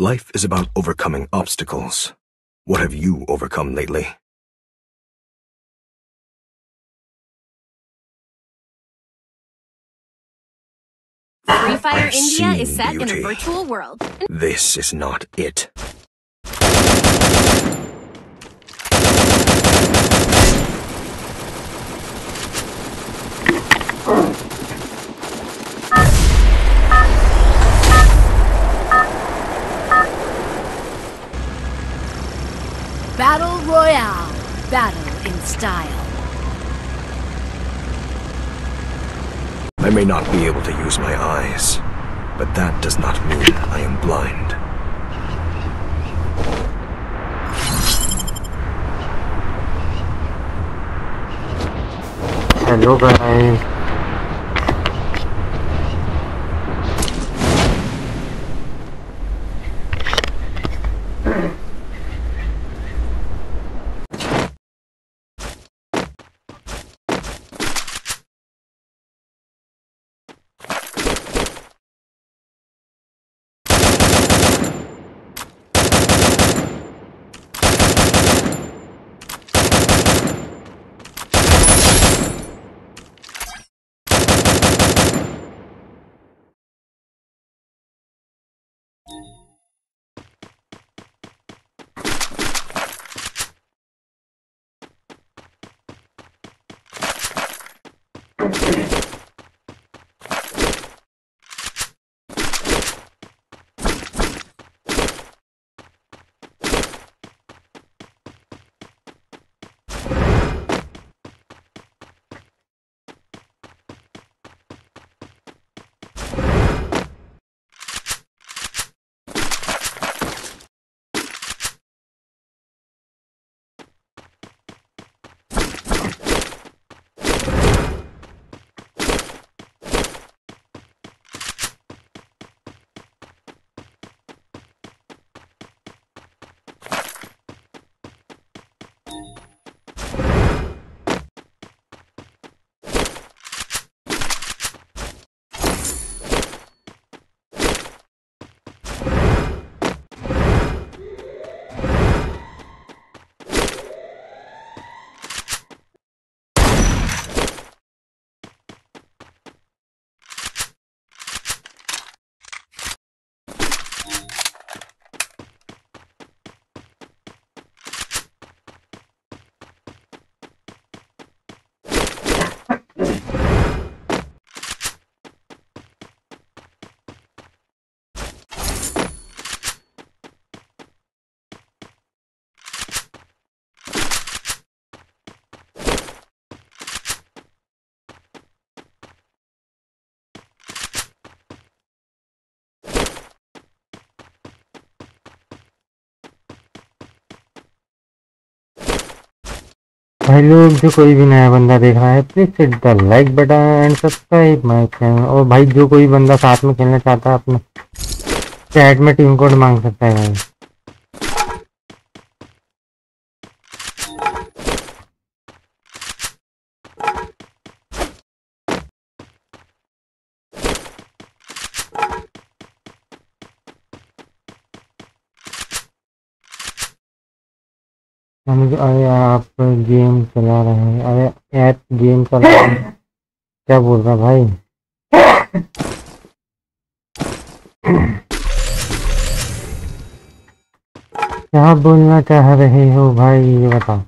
Life is about overcoming obstacles. What have you overcome lately? Free Fire India is set in a virtual world. This is not it. Battle Royale. Battle in style. I may not be able to use my eyes, but that does not mean I am blind. Hello, guys. भाई लोग जो कोई भी नया बंदा देख रहा है please hit the like button and subscribe my channel. और भाई जो कोई बंदा साथ में खेलना चाहता है अपने चैट में टीम कोड मांग सकता है भाई। अरे आप गेम चला रहे हैं, अरे ऐप गेम चला रहे हैं, क्या बोल रहा भाई। क्या बोलना चाह रहे हो भाई ये बताओ।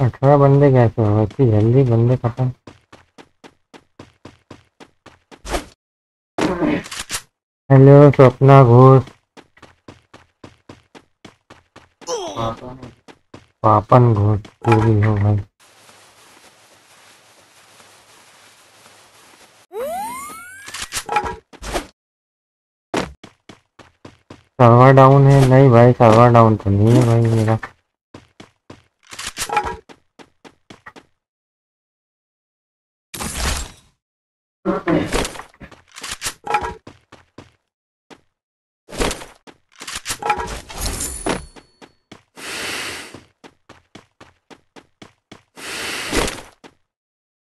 अठारह बंदे कैसे हो, इतनी जल्दी बंदे खत्म। हेलो स्वप्ना घोष, पापन घोष पूरी हो भाई। सर्वर डाउन है? नहीं भाई सर्वर डाउन तो नहीं है भाई मेरा।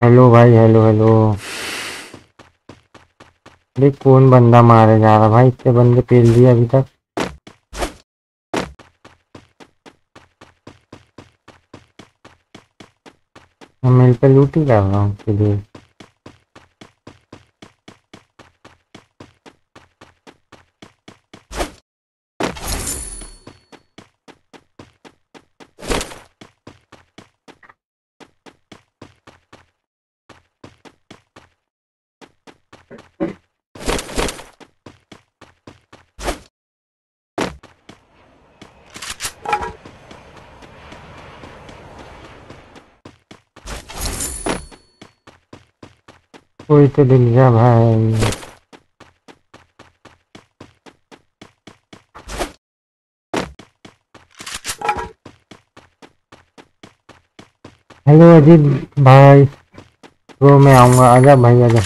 हेलो भाई, हेलो हेलो अरे कौन बंदा मारे जा रहा भाई, इतने बंदे पेल लिए अभी तक। मैं मेल पे लूट ही कर रहा हूँ के लिए। कोई तो दिल गया भाई। हेलो अजीत भाई, वो मैं आऊंगा, आजा भाई आजा।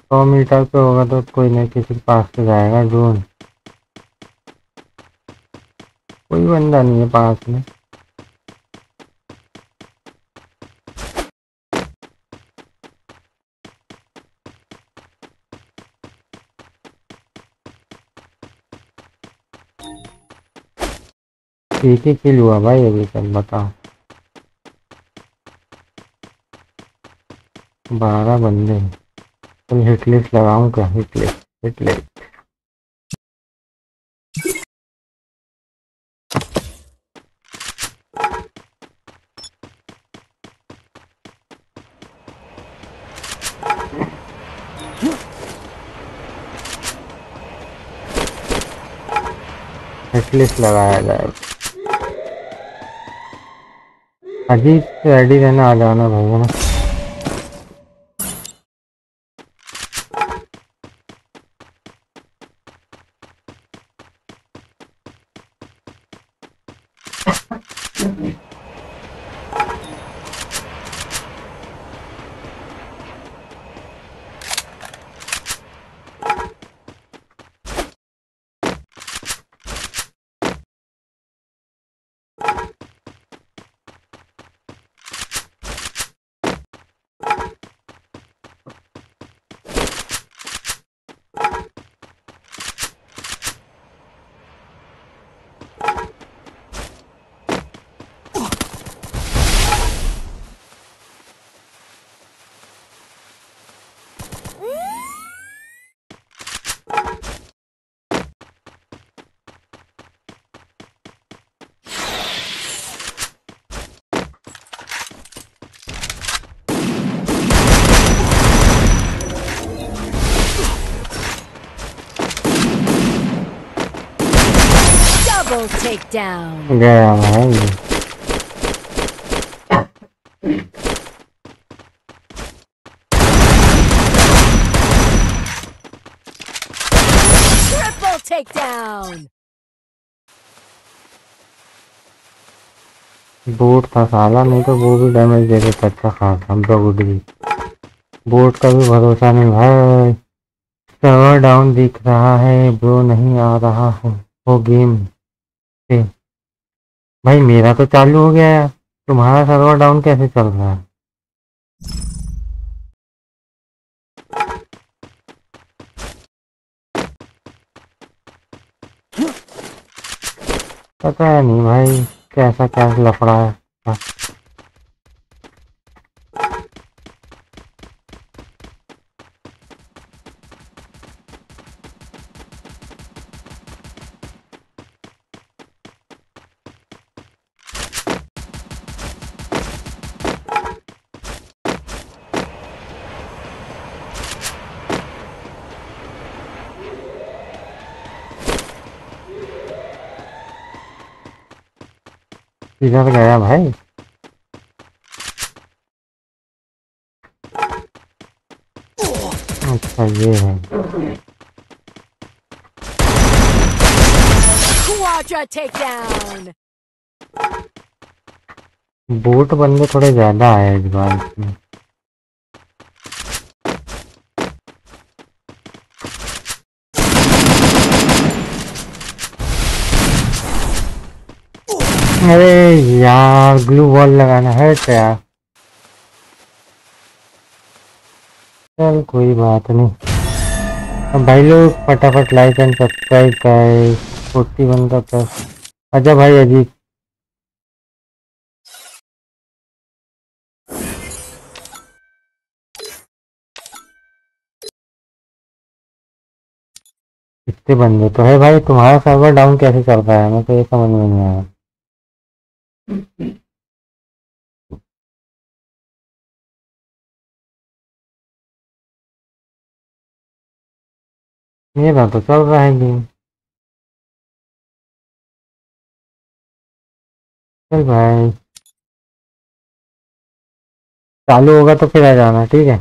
सौ मीटर पे होगा तो कोई ना किसी के पास से जाएगा ड्रोन। कोई बंदा नहीं है पास में। एक ही किल हुआ भाई अभी तक, बताओ। 12 बंदे हैं। तो हिटलिस्ट लगाऊं क्या? हिटलिस्ट हिटलिस्ट हिटलिस्ट लगाया जाए। अजीत से रेडी रहना, आ जाना भाई ना। Takedown. Yeah, man. Triple takedown. Bot था साला, नहीं तो वो भी डैमेज दे देता अच्छा खासा। हम लोग उड़ गए। बोट का भी भरोसा नहीं भाई। सर्वर डाउन दिख रहा है ब्रो, नहीं आ रहा है वो गेम भाई। मेरा तो चालू हो गया यार, तुम्हारा सर्वर डाउन कैसे चल रहा है? पता है नहीं भाई कैसा क्या लफड़ा है। इधर गया भाई, अच्छा ये है। Quadra Takedown. बोट बंदे थोड़े ज्यादा आए इस बार इसमें। अरे यार ग्लू वॉल लगाना है क्या? चल कोई बात नहीं। अब भाई लोग फटाफट लाइक एंड सब्सक्राइब करें 41 का प्लस। अच्छा भाई अजीत इतने बंदे तो है भाई, तुम्हारा सर्वर डाउन कैसे चल रहा है? मैं तो ये समझ में नहीं आया। मेरा तो चल रहा है गेम। चल भाई चालू होगा तो फिर आ जाना, ठीक है?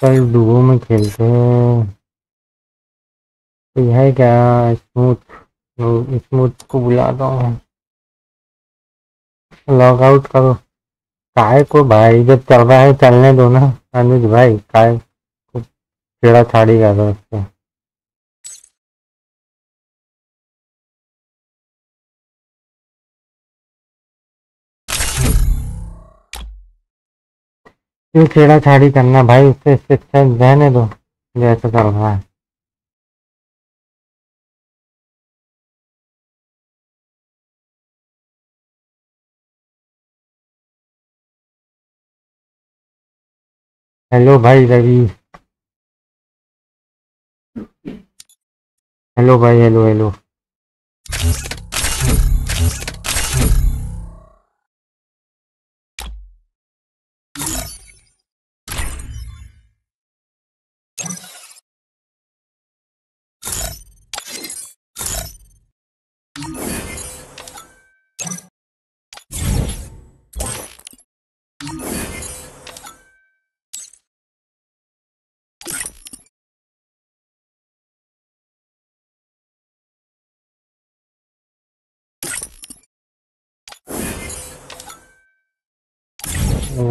कल डुओ में खेलते हैं तो यह है क्या स्मूथ को बुलाता हूँ। लॉगआउट करो काय को भाई, जब चल रहा है चलने दो ना अनुज भाई। काय को छेड़ा छाड़ी कर दो उससे। क्यों छेड़ा छाड़ी करना भाई उससे, इससे अच्छा रहने दो जैसे कर रहा है। हेलो भाई रवि, हेलो भाई, hello hello.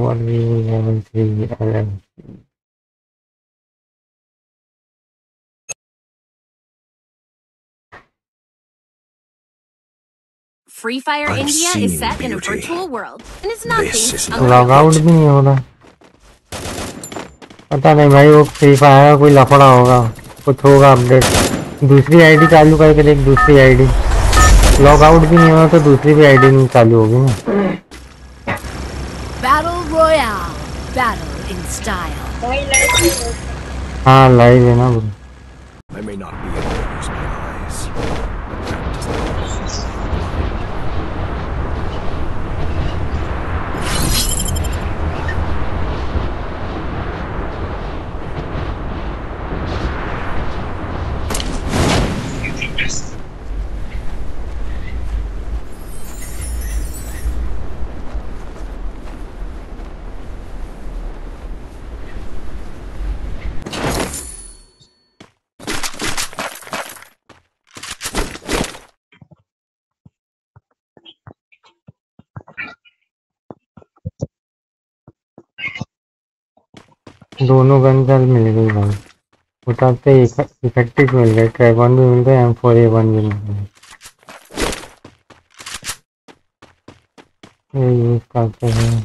What do we have to do? Free Fire India is set in a virtual world and is not based on log out भी नहीं होना। पता नहीं भाई वो Free Fire कोई लफड़ा होगा, कुछ होगा अपडेट। दूसरी आईडी चालू करके देख, दूसरी आईडी लॉग आउट भी नहीं होगा तो दूसरी भी आईडी नहीं चालू होगी ना। Battle Royale, battle in style. हाँ लाइव है ना वो। I may not be able to use my eyes. दोनों गन चल मिल गई भाई, उठाते इफेक्टिव मिल गए, ट्राइगन भी मिल गए, M4A1 भी मिल गए। ये यूज करते हैं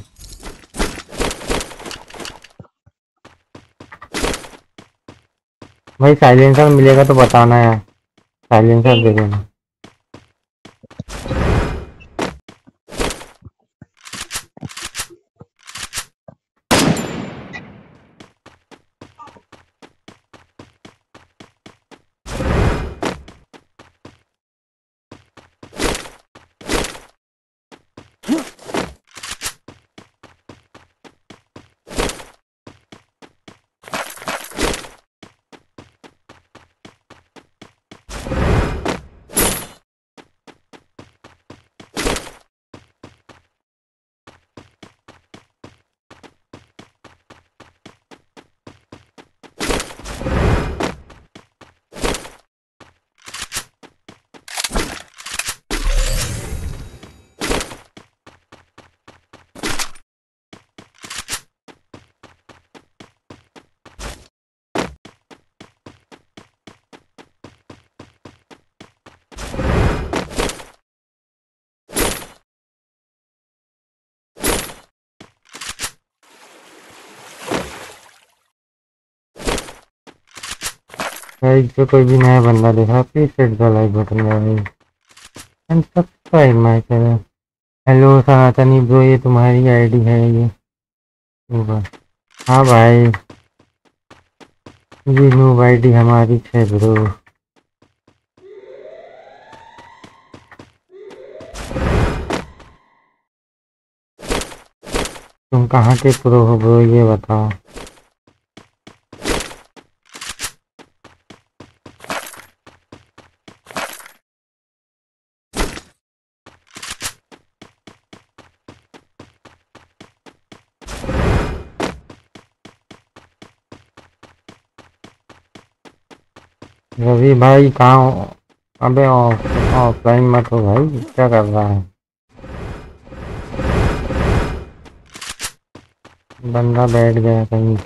भाई। साइलेंसर मिलेगा तो बताना यार, साइलेंसर दे देना। साइड पे कोई भी नया बंदा देखा please hit the like button and subscribe my channel. Hello Sanatani bro, ये तुम्हारी आईडी है ये? हाँ भाई, ये नूब आईडी हमारी है ब्रो। तुम कहाँ के प्रो हो ब्रो, ये बताओ? रवि भाई कहाँ? अबे ऑफलाइन मत हो भाई, क्या कर रहा है? बंदा बैठ गया कहीं।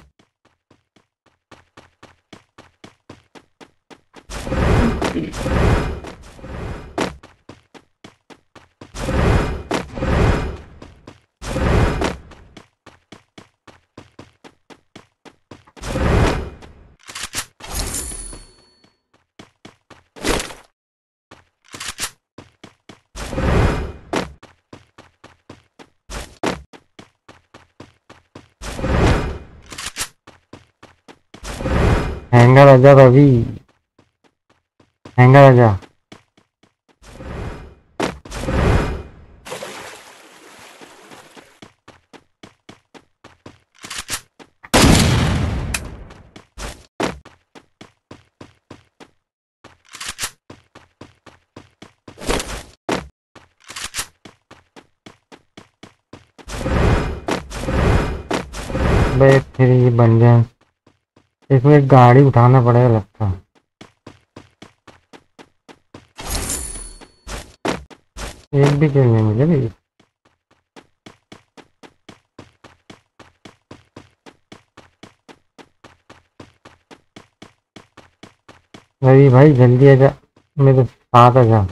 हैंगर आजा रवि, हैंगर आजा। बैठ फिर ये बन जाए, इसमें एक गाड़ी उठाना पड़ेगा लगता है। एक भी किल नहीं मिले भाई। रवि भाई जल्दी आजा, मेरे साथ आजा,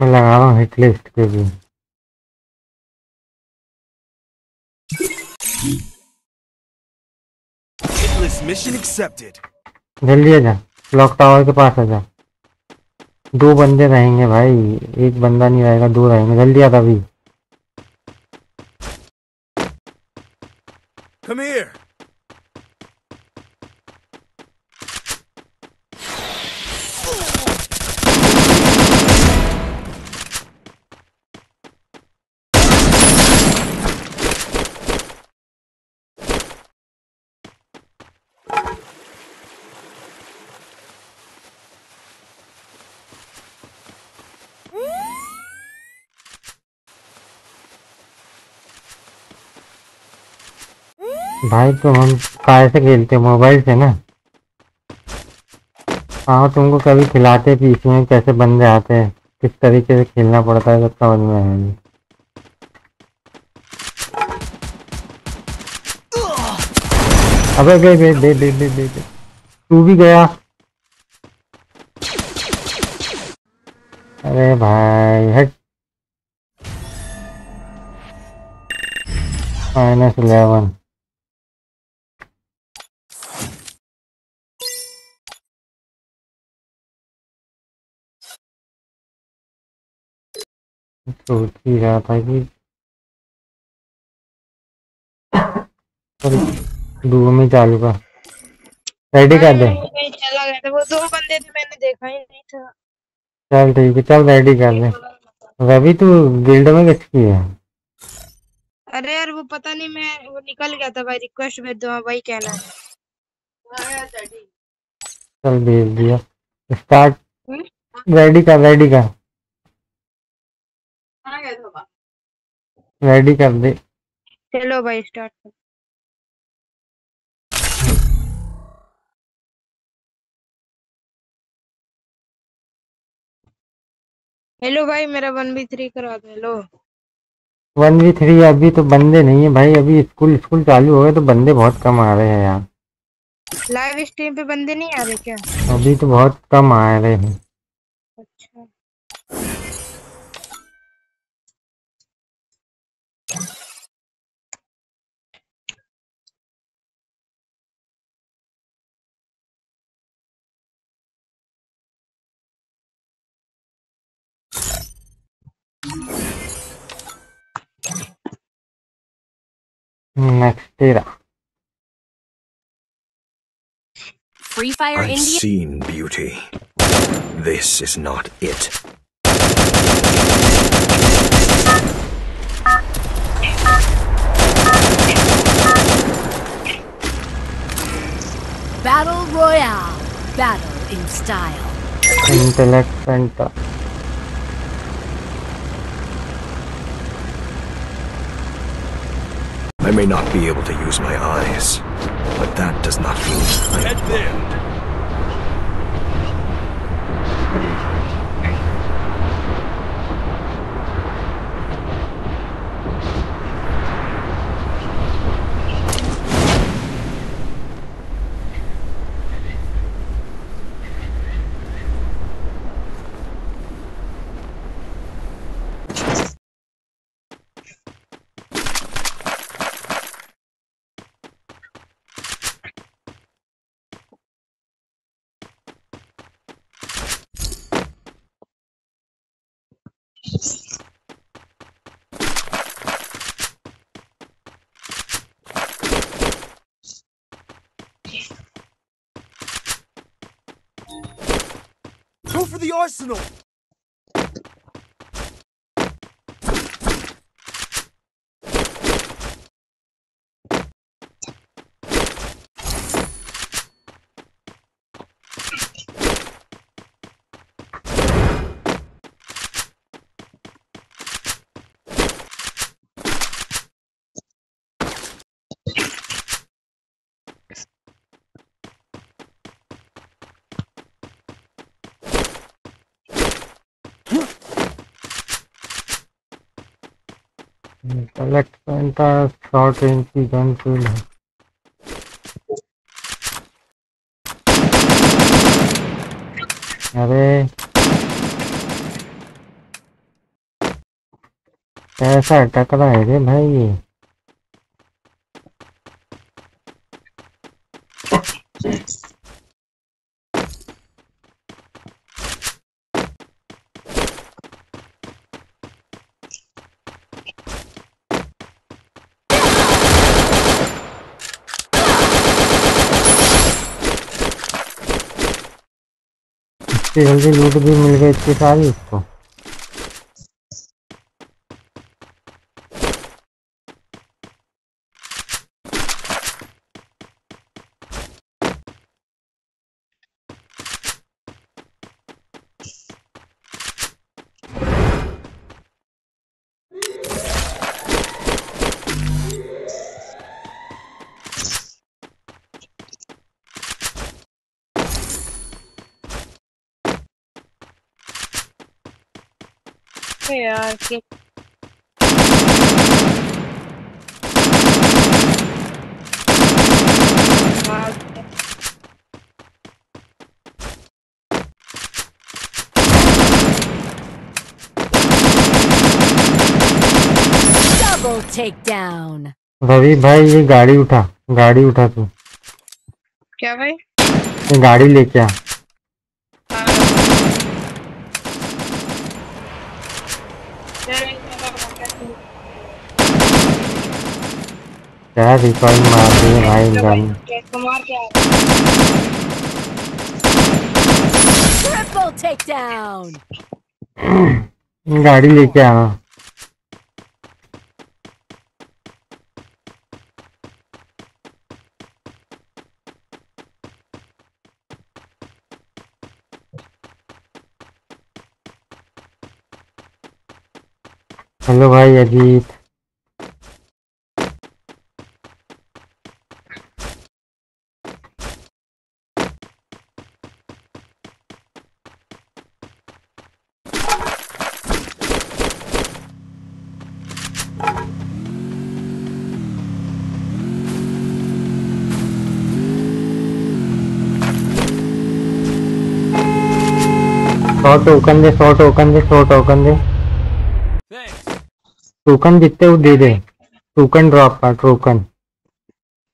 मैं लगा रहा हूँ हिट लिस्ट पे भी। Mission accepted. जल्दी आजा, क्लॉक टावर के पास आजा। दो बंदे रहेंगे भाई, एक बंदा नहीं रहेगा, दो रहेंगे। जल्दी आता भी। Come here. भाई तो हम कार से खेलते, मोबाइल से ना। हाँ, तुमको कभी खिलाते पीछे में कैसे बंदे आते हैं, किस तरीके से खेलना पड़ता है, सब समझ में आएंगे। अबे बे बे बे बे बे बे तू भी गया। अरे भाई हट। -11 सोच ही रहा था कि डूबो में चालू का रेडी कर दे। चला गया था वो, दो बंदे थे, मैंने देखा ही नहीं था। चल ठीक है, चल रेडी कर दे। रवि तू गिल्ड में किसकी है? अरे यार वो पता नहीं, मैं वो निकल गया था भाई। रिक्वेस्ट भेज दो भाई, कहना है चल भेज दिया। स्टार्ट, रेडी कर, रेडी कर, रेडी कर दे। चलो भाई स्टार्ट कर। हेलो भाई, मेरा 1v3 करा दो। हेलो 1v3 अभी तो बंदे नहीं है भाई, अभी स्कूल चालू हो गए तो बंदे बहुत कम आ रहे हैं यार। लाइव स्ट्रीम पे बंदे नहीं आ रहे क्या? अभी तो बहुत कम आ रहे हैं। अच्छा Next era. Free Fire India. I've seen beauty. This is not it. Battle Royale. Battle in style. Intellect Penta. I may not be able to use my eyes, but that does not mean I am Go for the arsenal. Select Penta short range की gun feel है. अरे कैसा अटक रहा है रे भाई ये. जल्दी लूट भी मिल गई इतनी सारी इसको. Double takedown. रवि भाई ये गाड़ी उठा तू. क्या भाई ये गाड़ी लेके आ. क्या रिकॉल मार दिए भाई गन. गाड़ी लेके आ. हेलो भाई अजीत. सौ टोकन दे. टोकन जितने वो दे दे. टोकन ड्रॉप का टोकन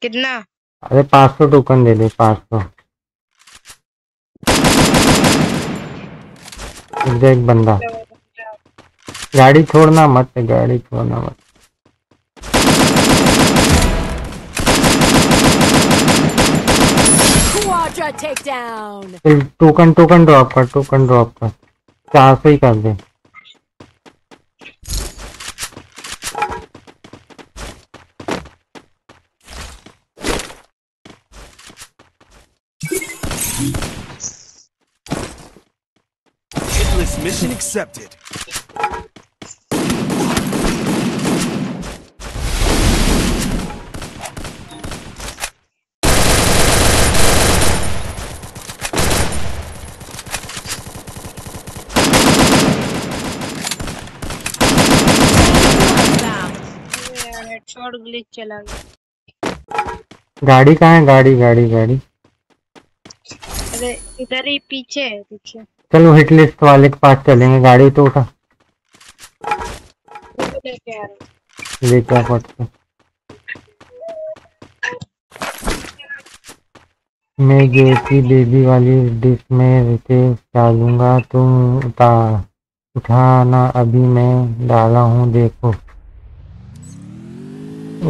कितना. अरे 500 टोकन दे दे. 500 एक बंदा. गाड़ी छोड़ना मत. Quadra takedown. टोकन ड्रॉप कर 400 ही कर दे। Mission accepted. हेडशॉट ग्लिच चला गया। गाड़ी कहाँ है? गाड़ी अरे इधर ही पीछे है, पीछे। चलो हिट लिस्ट वाले के पास चलेंगे। गाड़ी तो उठा लेके आ रहा। मैं जैसी बेबी वाली डिश में रिते डालूंगा, तुम उठाना। अभी मैं डाला हूँ, देखो।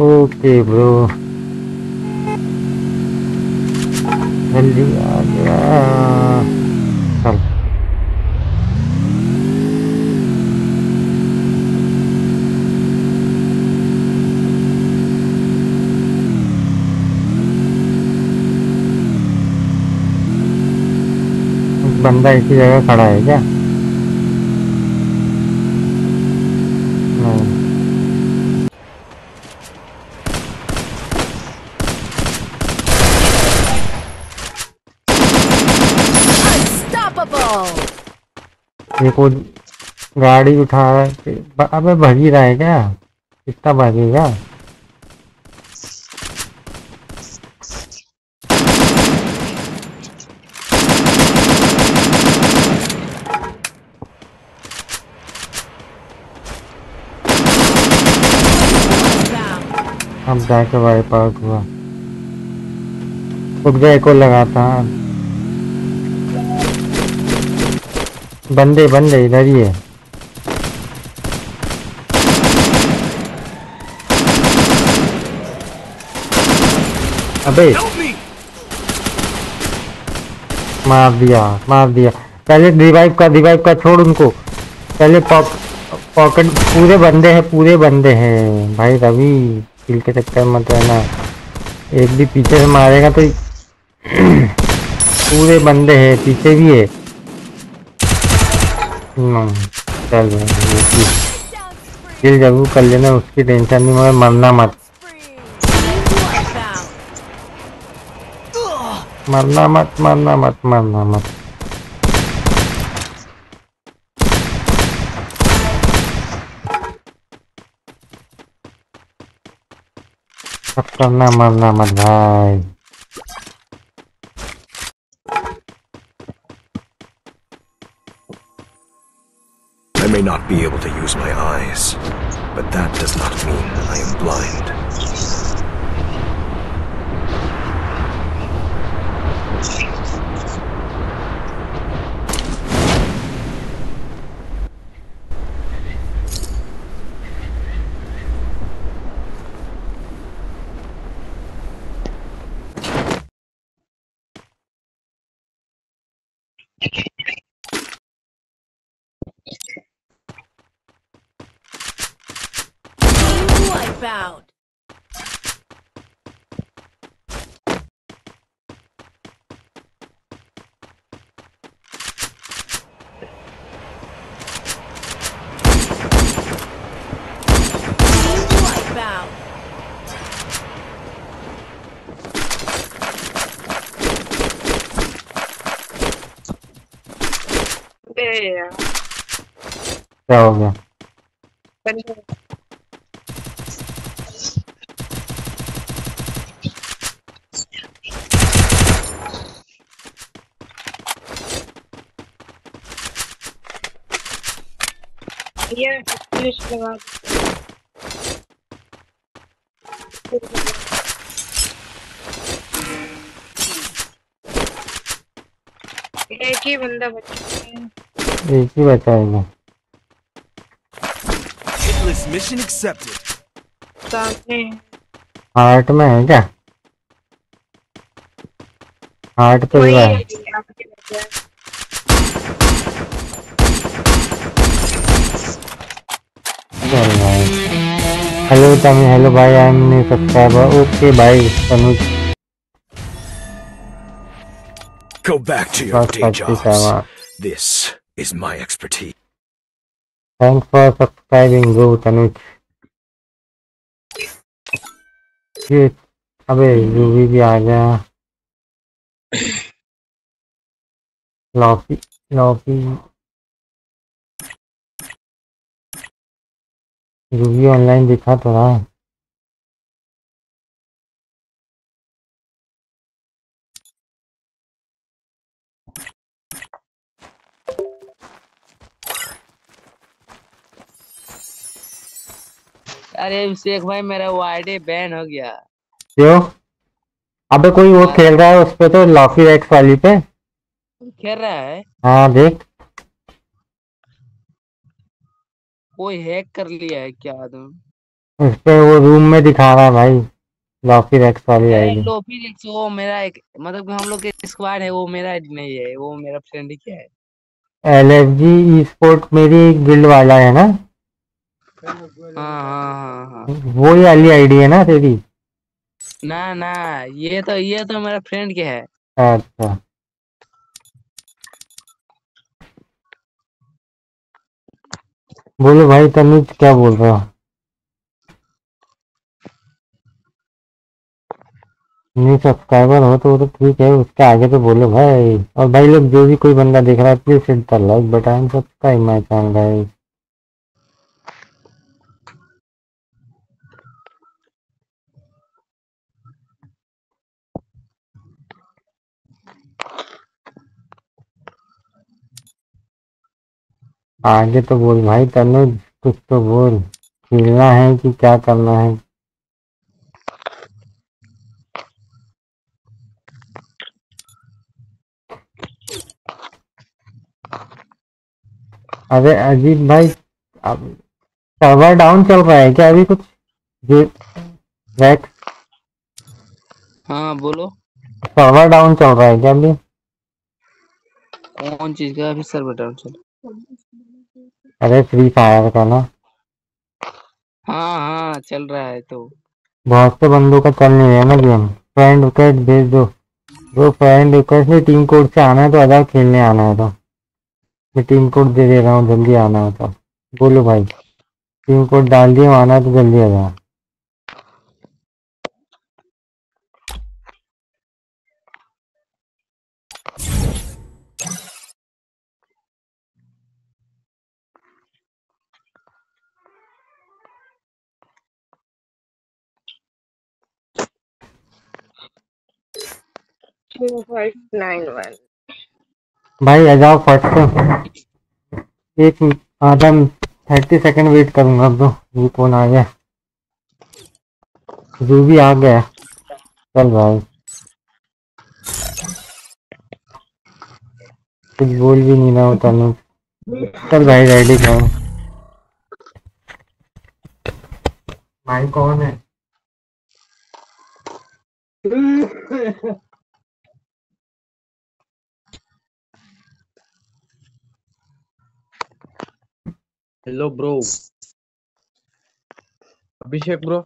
ओके ब्रो, जल्दी आ गया। बंदा इसी जगह खड़ा है क्या? ये को गाड़ी उठा रहा है। अबे भागी रहा है क्या? कितना भागेगा? अब जाके वाइप आउट हुआ। उठ गए को लगाता। बंदे इधर ही है। अबे मार दिया। पहले रिवाइव का छोड़ उनको। पहले पॉकेट। पूरे बंदे हैं भाई। रवि किल के चक्कर मत रहना। एक भी पीछे से मारेगा तो पूरे बंदे हैं, पीछे भी है। चल किल जरूर कर लेना, उसकी टेंशन नहीं, मगर मरना मत। अब करना मरना मत भाई। I may not be able to use my eyes, but that does not mean I am blind. Out. Yeah. So, एक ही बंदा बचा है। Mission accepted. सामने हार्ट में है क्या? हार्ट पे हुआ है। हेलो तमी, हेलो भाई, I am new subscriber. Okay भाई Anuj, go back to your day job, this is my expertise. Thanks for subscribing go Anuj. ये अबे रूबी भी आ गया, लॉकी लॉकी रूबी ऑनलाइन दिखा तो रहा है। अरे अभिषेक भाई मेरा वाईडी बैन हो गया क्यों? अबे कोई वो खेल रहा है उस पे, तो लॉकी रैक्स वाली पे खेल रहा है। हाँ देख, कोई हैक कर लिया है क्या तुम? उस पे वो रूम में दिखा रहा है भाई, लॉकी रैक्स वाली आईडी। लॉकी रैक्स वो मेरा एक, मतलब हम लोग के स्क्वाड है, वो मेरा नहीं है, वो मेरा फ्रेंड ही क्या है। एलएफजी ई स्पोर्ट मेरी गिल्ड वाला है ना। हाँ। वो ही वाली आईडी है ना तेरी? ना ना, ये तो मेरा फ्रेंड के है। अच्छा बोलो भाई तनुज, क्या बोल रहा नहीं? सब्सक्राइबर हो तो ठीक है, उसके आगे तो बोलो भाई। और भाई लोग, जो भी कोई बंदा देख रहा है please hit the like button, subscribe my channel भाई। आगे तो बोल भाई तनुज, कुछ तो बोल, खेलना है कि क्या करना है? अरे अजीत भाई, अब सर्वर डाउन चल रहा है क्या अभी? कुछ हाँ बोलो, सर्वर डाउन चल रहा है क्या अभी? कौन चीज का अभी सर्वर डाउन चल? अरे फ्री फायर का ना। हाँ चल रहा है, तो बहुत से बंदों का चल नहीं रहा ना गेम। फ्रेंड रिक्वेस्ट भेज दो, वो फ्रेंड रिक्वेस्ट में टीम कोड से आना है तो अदा खेलने आना है, तो मैं टीम कोड दे रहा हूँ, जल्दी आना हो तो बोलो भाई। टीम कोड डाल दिया, आना है तो जल्दी आ जाओ। भाई आ जाओ फट से, एक आधा 30 सेकंड वेट करूंगा। अब ये कौन आ गया? रूबी आ गया। चल भाई कुछ बोल भी नहीं रहा होता ना। चल भाई रेडी करो। भाई कौन है? Hello bro, Abhishek bro.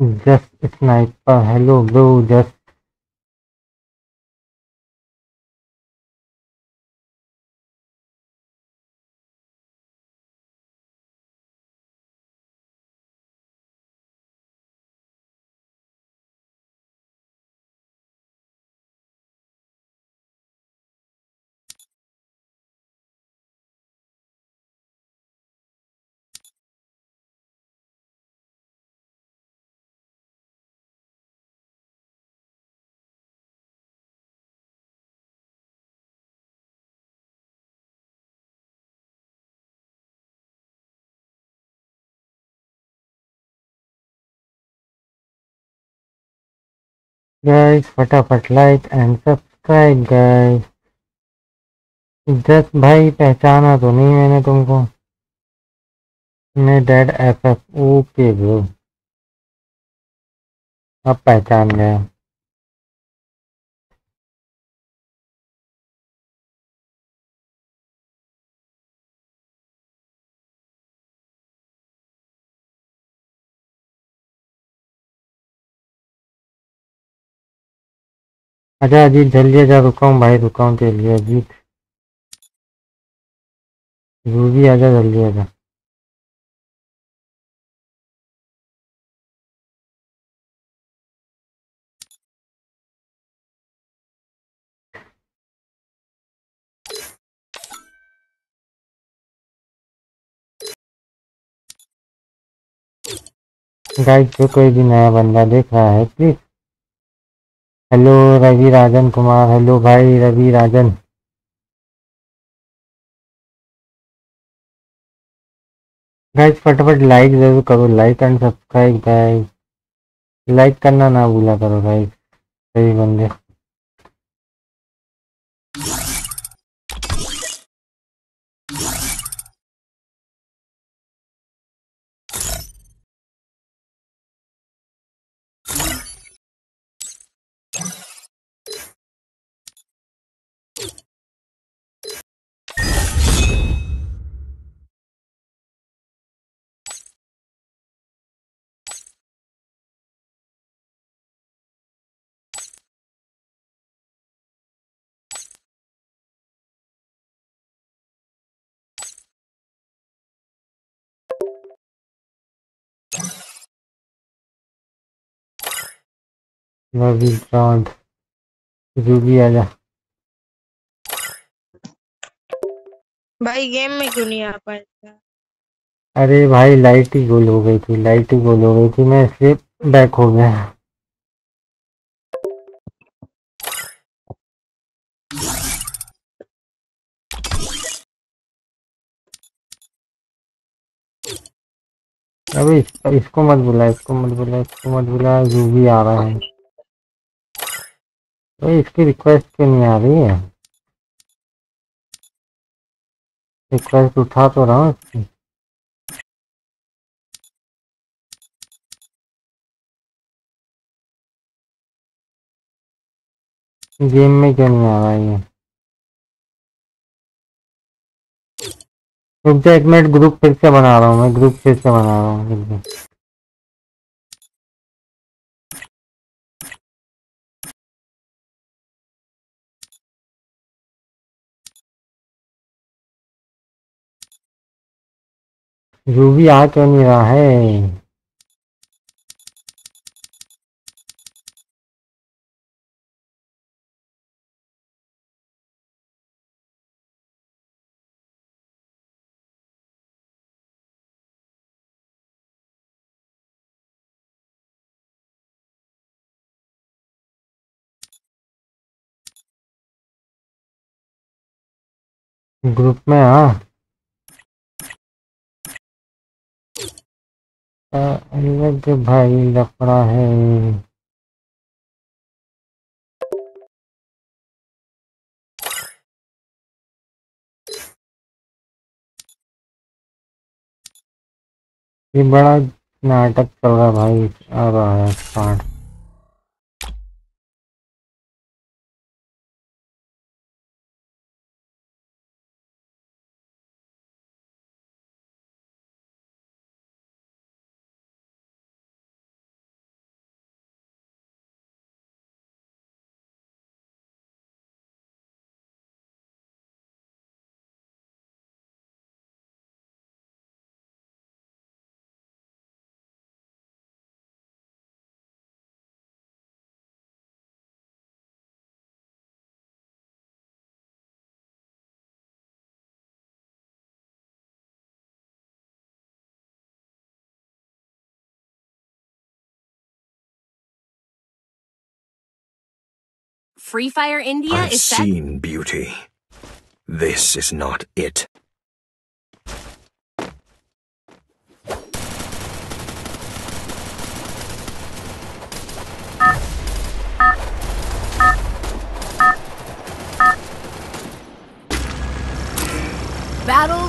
Just sniper, hello bro. Just guys, फटाफट लाइक एंड सब्सक्राइब गाइस। इज्जत भाई, पहचाना तो नहीं मैंने तुमको। मैं डेड FF। ओके ब्रो, अब पहचान गया। अच्छा अजीत, जल्दी जा, रुकाऊं भाई, रुकाऊं के लिए अजीत। रूबी आजा, जल्दी आजा। गाइस जो कोई भी नया बंदा देख रहा है please. Hello Ravi Rajan Kumar, hello भाई रवि राजन। गाइस फटाफट लाइक जरूर करो, like and subscribe guys. Like करना ना भूला करो गाइस, सही बंदे। रूबी आजा भाई। गेम में क्यों नहीं आ पाया? अरे भाई लाइट ही गोल हो गई थी, लाइट ही गोल हो गई थी, मैं इसलिए बैक हो गया। अभी इसको मत बुला, इसको मत बुला, इसको मत बुला। रूबी आ रहा है तो इसकी रिक्वेस्ट क्यों नहीं आ रही है? रिक्वेस्ट उठा तो रहा हूँ इसकी। गेम में क्यों नहीं आ रहा है? रुक जा एक मिनट, ग्रुप फिर से बना रहा हूँ मैं, ग्रुप फिर से बना रहा हूँ। रूबी आ क्यों नहीं रहा है? ग्रुप में हाँ अलग भाई लफड़ा है। ये बड़ा नाटक चल रहा भाई, आ रहा है part. Free Fire India I've is set. I've seen beauty. This is not it.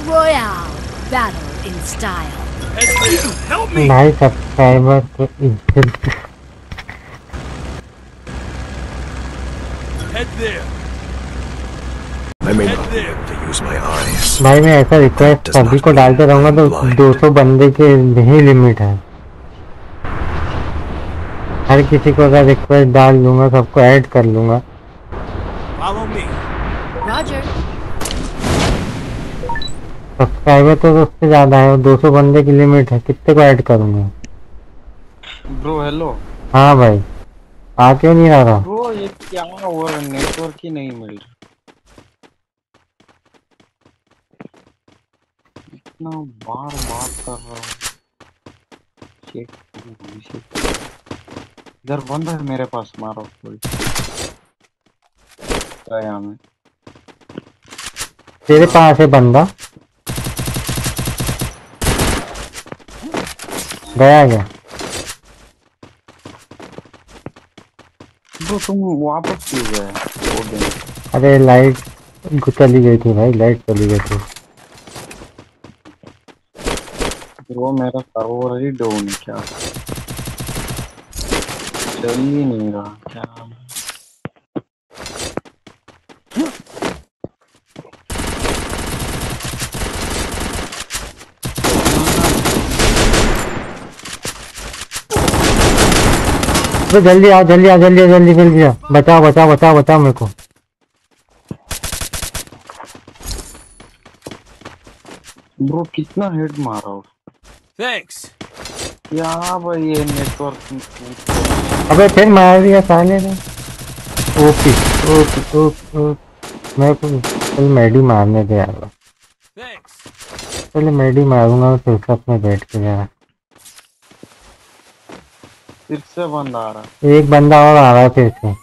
Royale battle in style. Help me. My subscriber ke izzat. Head there. I may not be able to use my eyes. भाई मैं ऐसा request सभी को डालते रहूंगा तो 200 बंदे के नहीं लिमिट है। हर किसी को अगर रिक्वेस्ट डाल दूंगा सबको ऐड कर लूंगा। सब्सक्राइबर तो उससे ज्यादा है और 200 बंदे की लिमिट है, कितने को ऐड करूंगा? Bro hello. हाँ भाई आ क्यों नहीं आ रहा? ब्रो ये क्या हो रहा है, नेटवर्क ही नहीं मिल रहा। इतना बार बात कर रहा हूँ। चेक इधर बंद है मेरे पास, मारो फुल। क्या मैं तेरे पास है बंदा गया गया। ब्रो तुम वापस क्यों गए? अरे लाइट चली गई थी भाई, लाइट चली गई थी। ब्रो मेरा सर्वर ही डाउन है, क्या चल ही नहीं रहा। क्या तो जल्दी आओ, जल्दी आओ, जल्दी आओ, जल्दी जल्दी आओ, बचाओ बचाओ बचाओ बचाओ मेरे को। ब्रो कितना हेड मारा हो। थैंक्स। क्या भाई ये नेटवर्क, अबे फिर मार दिया साले ने। ओके ओके ओके मैं कल मेडी मारने दे यार। थैंक्स। पहले मेडी मारूंगा फिर सब में बैठ के जाना। फिर से बंदा आ रहा, एक बंदा और आ रहा है फिर से।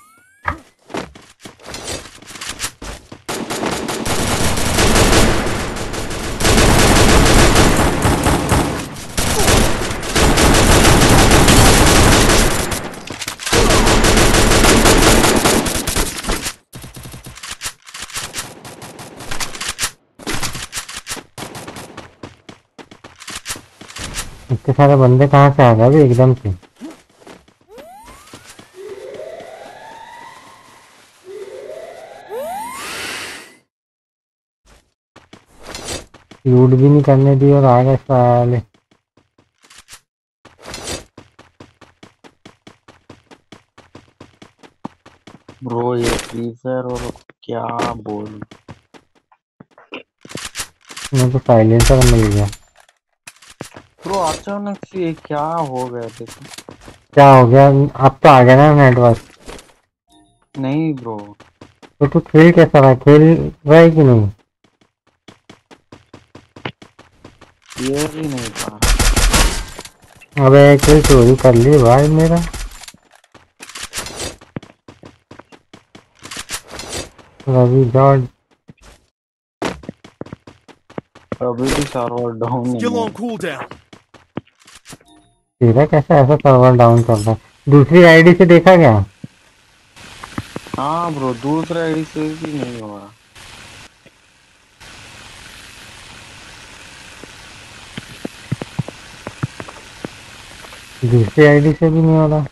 इतने सारे बंदे कहाँ से आ गए एकदम से? लूट भी नहीं करने दी और आ गए साले। ब्रो ये फ्री फायर और क्या बोलूं, मैं तो साइलेंसर मिल गया। ब्रो अचानक से क्या हो गया? देखो क्या हो गया, अब तो आ गया ना नेटवर्क। नहीं ब्रो तो तू खेल कैसा रहा, खेल रहा है कि नहीं? ये भी नहीं पा। अबे कोई चोरी कर ली भाई मेरा। रवि जॉर्ज अभी भी सर्वर डाउन है। तेरा कैसा ऐसा सर्वर डाउन चल रहा? दूसरी आईडी से देखा क्या? हाँ ब्रो दूसरी आईडी से भी नहीं हो रहा। दूसरी आईडी से भी नहीं हो रहा।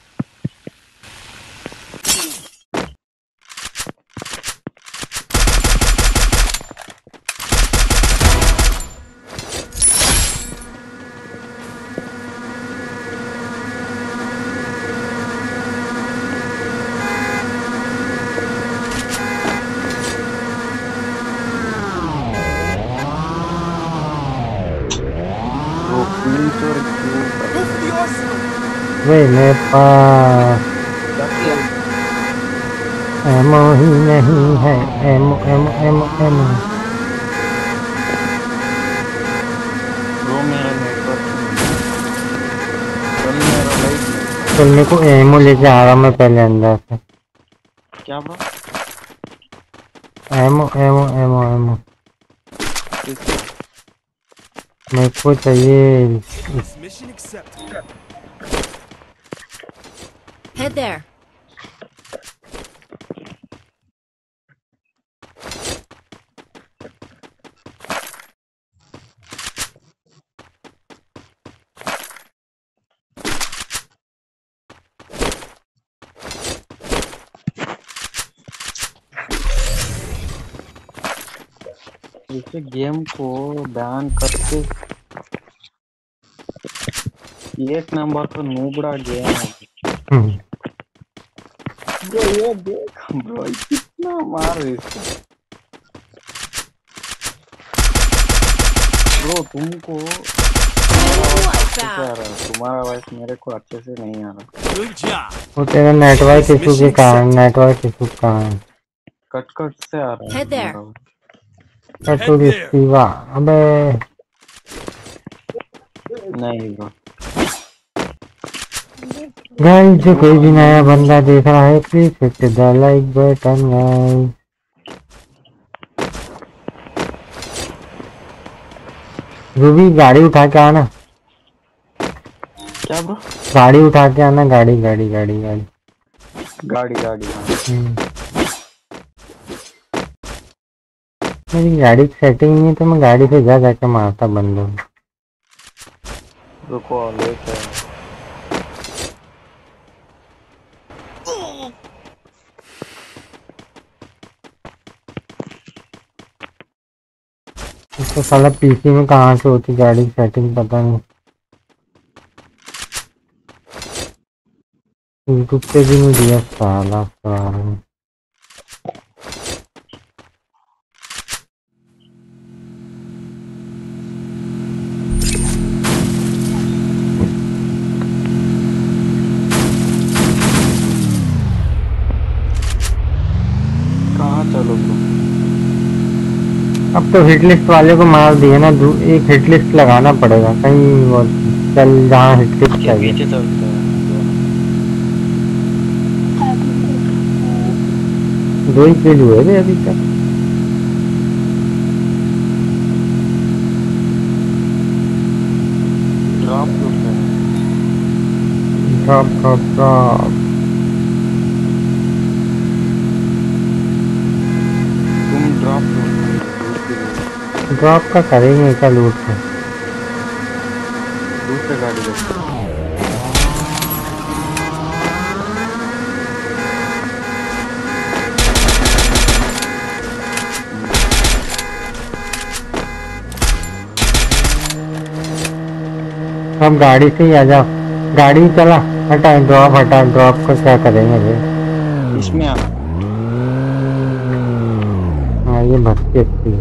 मेरे पास एमो ही नहीं है, एमो एमो एमो एमो। चल मेरे को एमो लेके आ रहा मैं पहले अंदर से। क्या बात? एमो एमो एमो एमो मेरे को चाहिए। Head there. इसे गेम को बैन करके एक नंबर का नूबड़ा गेम है ब्रो। ये देख ब्रो कितना मार रही है ब्रो। तुमको तुम्हारा आवाज मेरे को अच्छे से नहीं आ रहा। वो तेरा नेटवर्क इशू के कारण कट कट से आ रहा है। Cut to Shiva. अबे नहीं ब्रो गाइस, जो कोई भी नया बंदा देख रहा है please hit the like button guys. Ruby गाड़ी उठा के आना। क्या ब्रो? गाड़ी उठा के आना। गाड़ी गाड़ी गाड़ी गाड़ी गाड़ी गाड़ी मेरी गाड़ी की सेटिंग नहीं है तो मैं गाड़ी से जाके मारता बंदों। रुको लेट है। तो साला पीसी में कहां से होती गाड़ी सेटिंग पता नहीं। यूट्यूब पे भी नहीं दिया साला कहां चलो तो? अब तो हिटलिस्ट वाले को मार दिए ना। एक हिटलिस्ट लगाना पड़ेगा कहीं और चल जहाँ हिटलिस्ट चाहिए। दो ही किल हुए थे अभी तक। ड्रॉप ड्रॉप का करेंगे क्या? लूट से दूसरे गाड़ी हम गाड़ी से ही आ जाओ। गाड़ी चला हटा ड्रॉप हटा। ड्रॉप का क्या करेंगे फिर? इसमें आ ये भटके थी।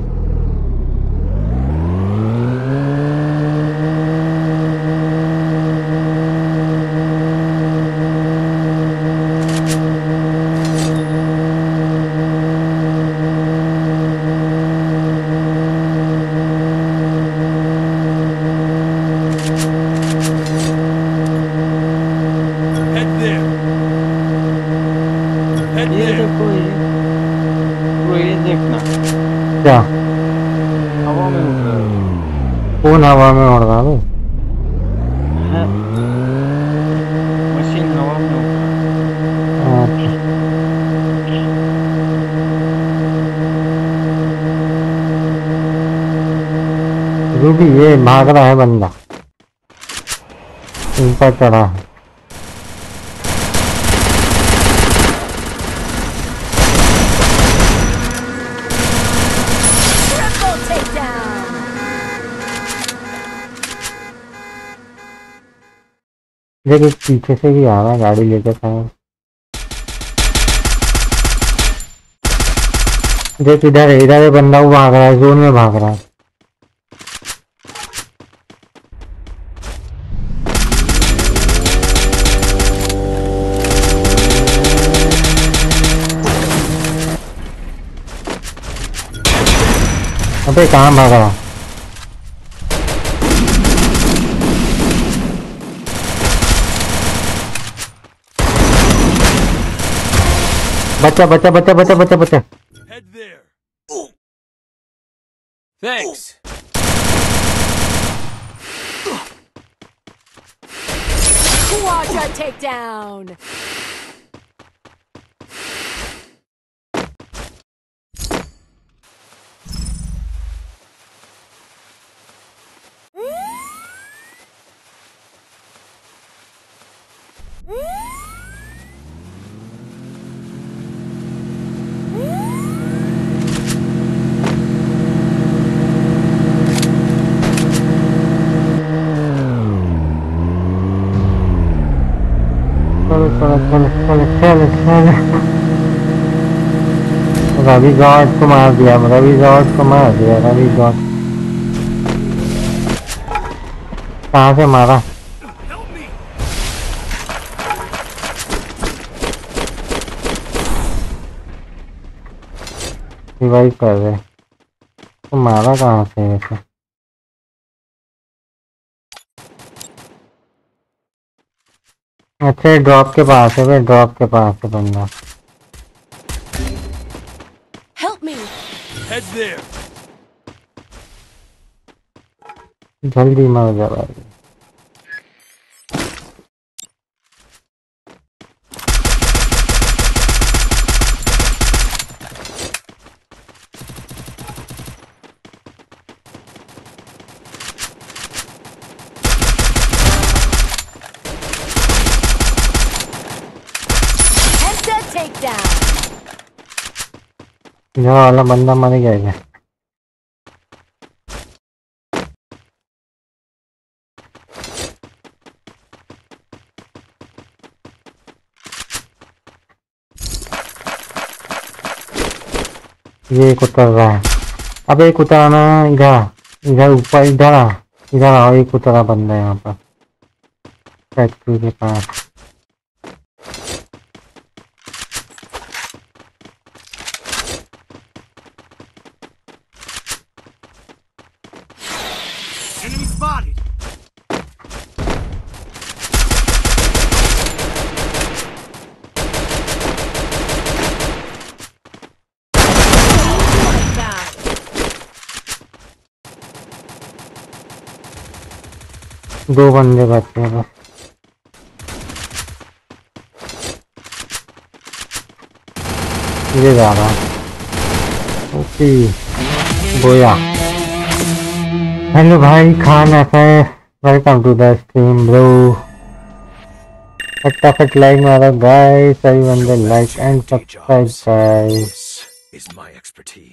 भाग रहा है बंदा ऊपर चढ़ा है। देखो पीछे से भी आ रहा गाड़ी लेकर था। देख इधर इधर बंदा भाग रहा है जोन में भाग रहा है। अबे कहाँ भागा? बचा बचा बचा बचा बचा बचा। Thanks. Quadra Takedown. Ravi god को मार दिया, रवि गॉड को मार दिया, रवि गॉड कहाँ से मारा? रिवाइव कर रहे तो मारा कहाँ से वैसे? अच्छा ड्रॉप के पास है भाई, ड्रॉप के पास है बंदा। जल्दी मर जा भाई। यहाँ वाला बंदा मर गया है। ये एक उतर रहा है, अब एक उतराना इधर इधर ऊपर इधर इधर आओ। एक उतरा बंदा यहाँ पर फैक्ट्री के पास। दो बंदे बचते हैं बस। ये जा रहा है ओके बोया। हेलो भाई खान ऐसा है, welcome to the stream bro. फटाफट लाइक मारो गाइस, सभी बंदे like and subscribe guys. Is my expertise.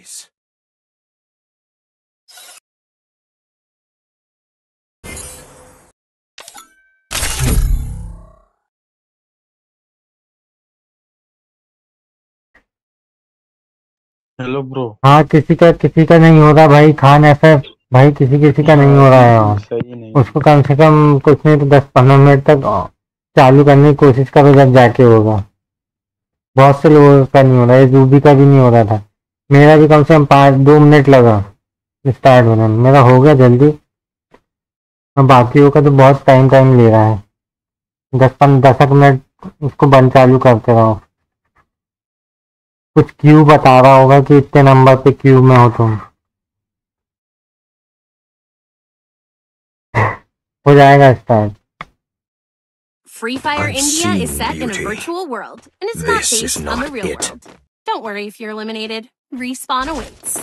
Hello bro. हाँ किसी का नहीं हो रहा भाई खान ऐसा भाई, किसी का नहीं हो रहा है। उसको कम से कम कुछ नहीं तो 10-15 मिनट तक चालू करने की कोशिश करो, जब जाके होगा। बहुत से लोगों का नहीं हो रहा है, रूबी का भी नहीं हो रहा था। मेरा भी कम से कम 2 मिनट लगा स्टार्ट होने में, मेरा हो गया जल्दी। बाकियों का तो बहुत टाइम ले रहा है। 10-15 मिनट उसको बंद चालू करते रहो। कुछ क्यू बता रहा होगा कि इतने नंबर पे क्यू में हो तुम, हो जाएगा start. Free Fire India is set in a virtual world and is not based on the real world. Don't worry if you're eliminated. Respawn awaits.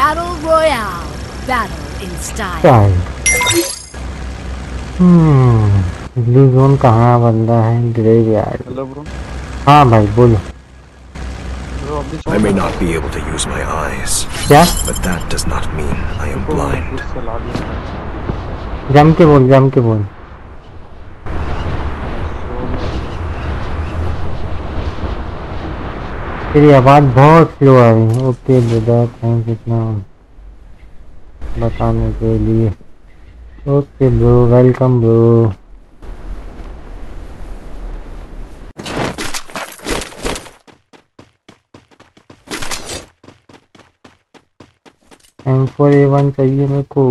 Battle Royale. Battle. Blue zone कहाँ बंदा है? Graveyard. Hello bro. हाँ भाई बोलो। I may not be able to use my eyes, but that does not mean I am blind. जम के बोल, जम के बोल। तेरी आवाज बहुत स्लो आ रही है। ओके ब्रदर थैंक यू इतना बताने के लिए। Okay bro welcome bro. M4A1 चाहिए मेरे को।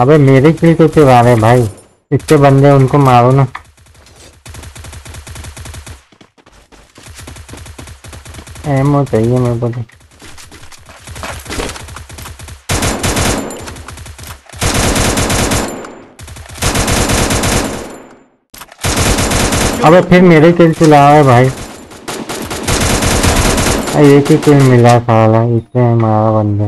अबे मेरे किल तो चुरा रहे भाई, इतने बंदे उनको मारो ना। एमओ चाहिए मेरे को। अबे फिर मेरे किल चुरा रहे भाई। एक ही कोई मिला साला, इसने मारा बंदे।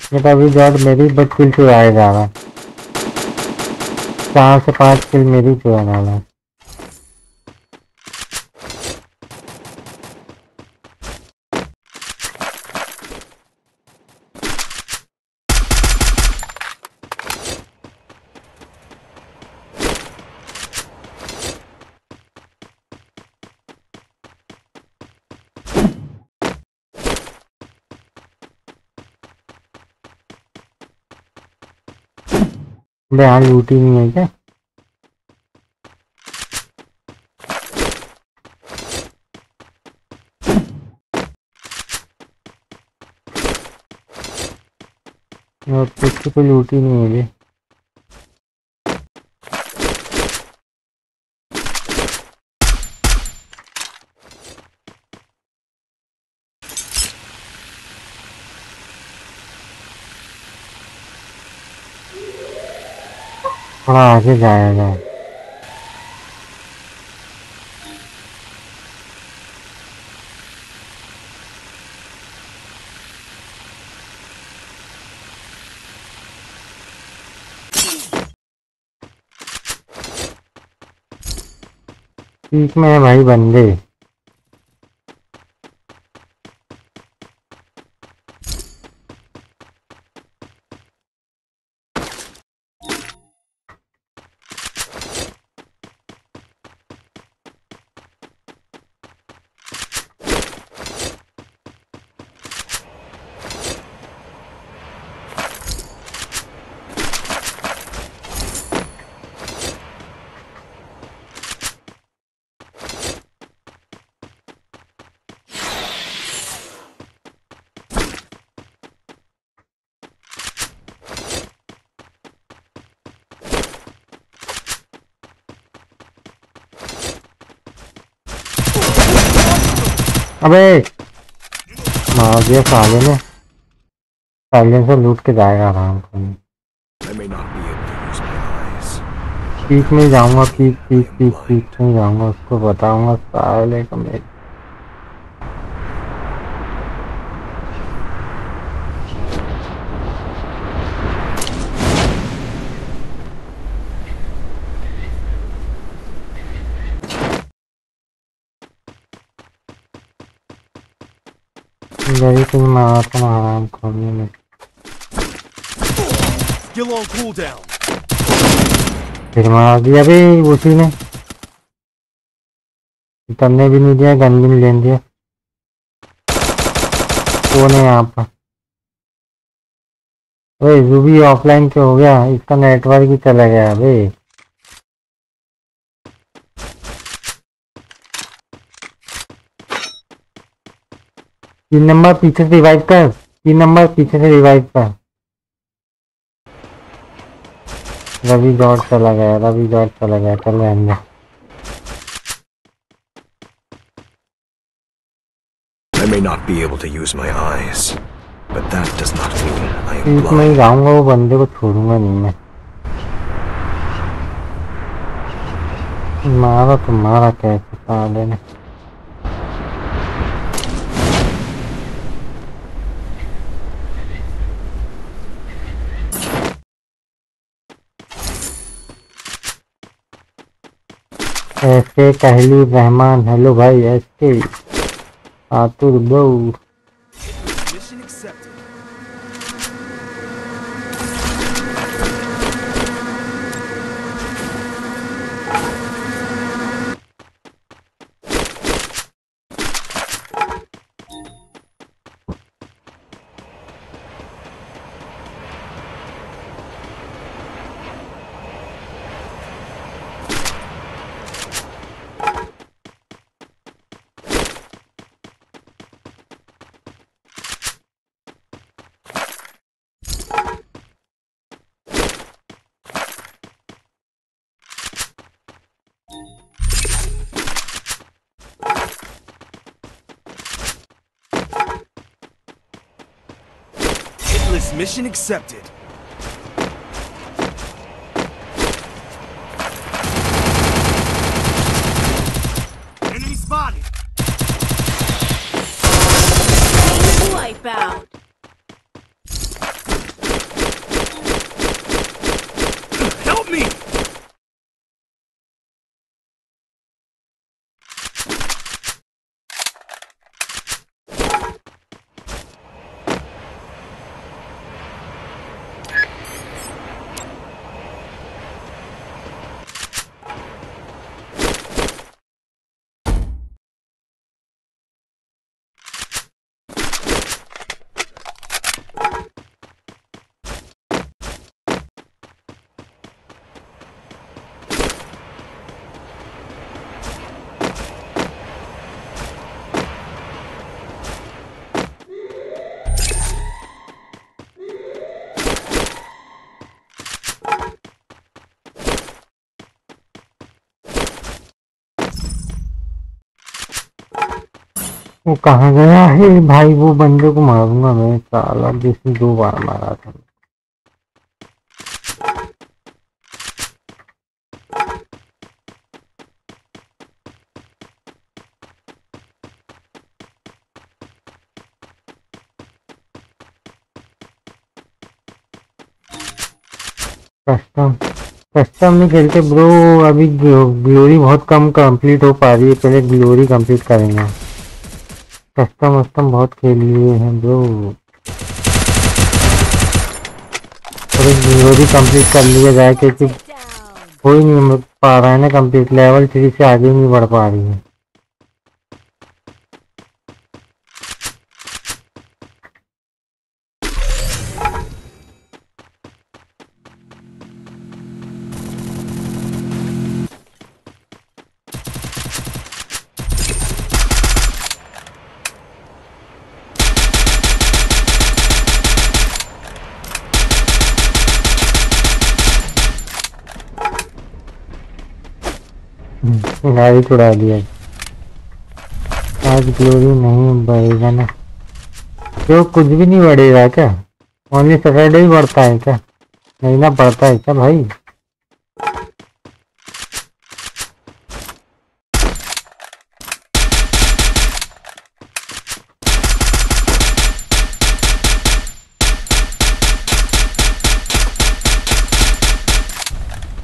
ये तो अभी जॉब मेरी बट किल चुराया जा रहा है, 4 से 5 किल मेरी चुराना है। यहाँ लूटी नहीं है क्या? और कुछ कोई लूटी नहीं है। थोड़ा आगे जाएगा ठीक में भाई बंदे। अबे मार दिया साले ने, साले से लूट के जाएगा आराम से। ठीक नहीं जाऊंगा, ठीक नहीं जाऊंगा, उसको बताऊंगा साले का। मैं आराम करने में फिर मार दिया भी उसी ने, तुमने भी नहीं दिया, गन भी नहीं लेने दिया। कौन है यहाँ पर? अरे रूबी ऑफलाइन क्यों हो गया? इसका नेटवर्क ही चला गया। अबे नंबर पीछे से रिवाइव कर, 3 नंबर पीछे से रिवाइव कर। रवि डॉट चला गया, रवि डॉट चला गया। चलो अंदर मैं जाऊंगा, वो बंदे को छोड़ूंगा नहीं मैं। मारा तुम्हारा कैसे साले ने। ऐसे कहली रहमान, हेलो भाई। ऐसे आतुर बो Mission accepted. वो कहाँ गया है भाई? वो बंदे को मारूंगा मैं साला, जिसने 2 बार मारा था। कस्टम में खेलते ब्रो, अभी ग्लोरी बहुत कम कंप्लीट हो पा रही है, पहले ग्लोरी कंप्लीट करेंगे। कस्टम वस्तम बहुत खेल लिए हैं ब्रो, अभी ग्लोरी कंप्लीट कर लिया जाए क्योंकि हो ही नहीं पा रहा है ना कंप्लीट, लेवल 3 से आगे नहीं बढ़ पा रही है। गाड़ी छुड़ा दिया आज, ग्लोरी नहीं बढ़ेगा ना तो कुछ भी नहीं बढ़ेगा क्या? ओनली सैटरडे ही बढ़ता है क्या? नहीं ना बढ़ता है क्या भाई?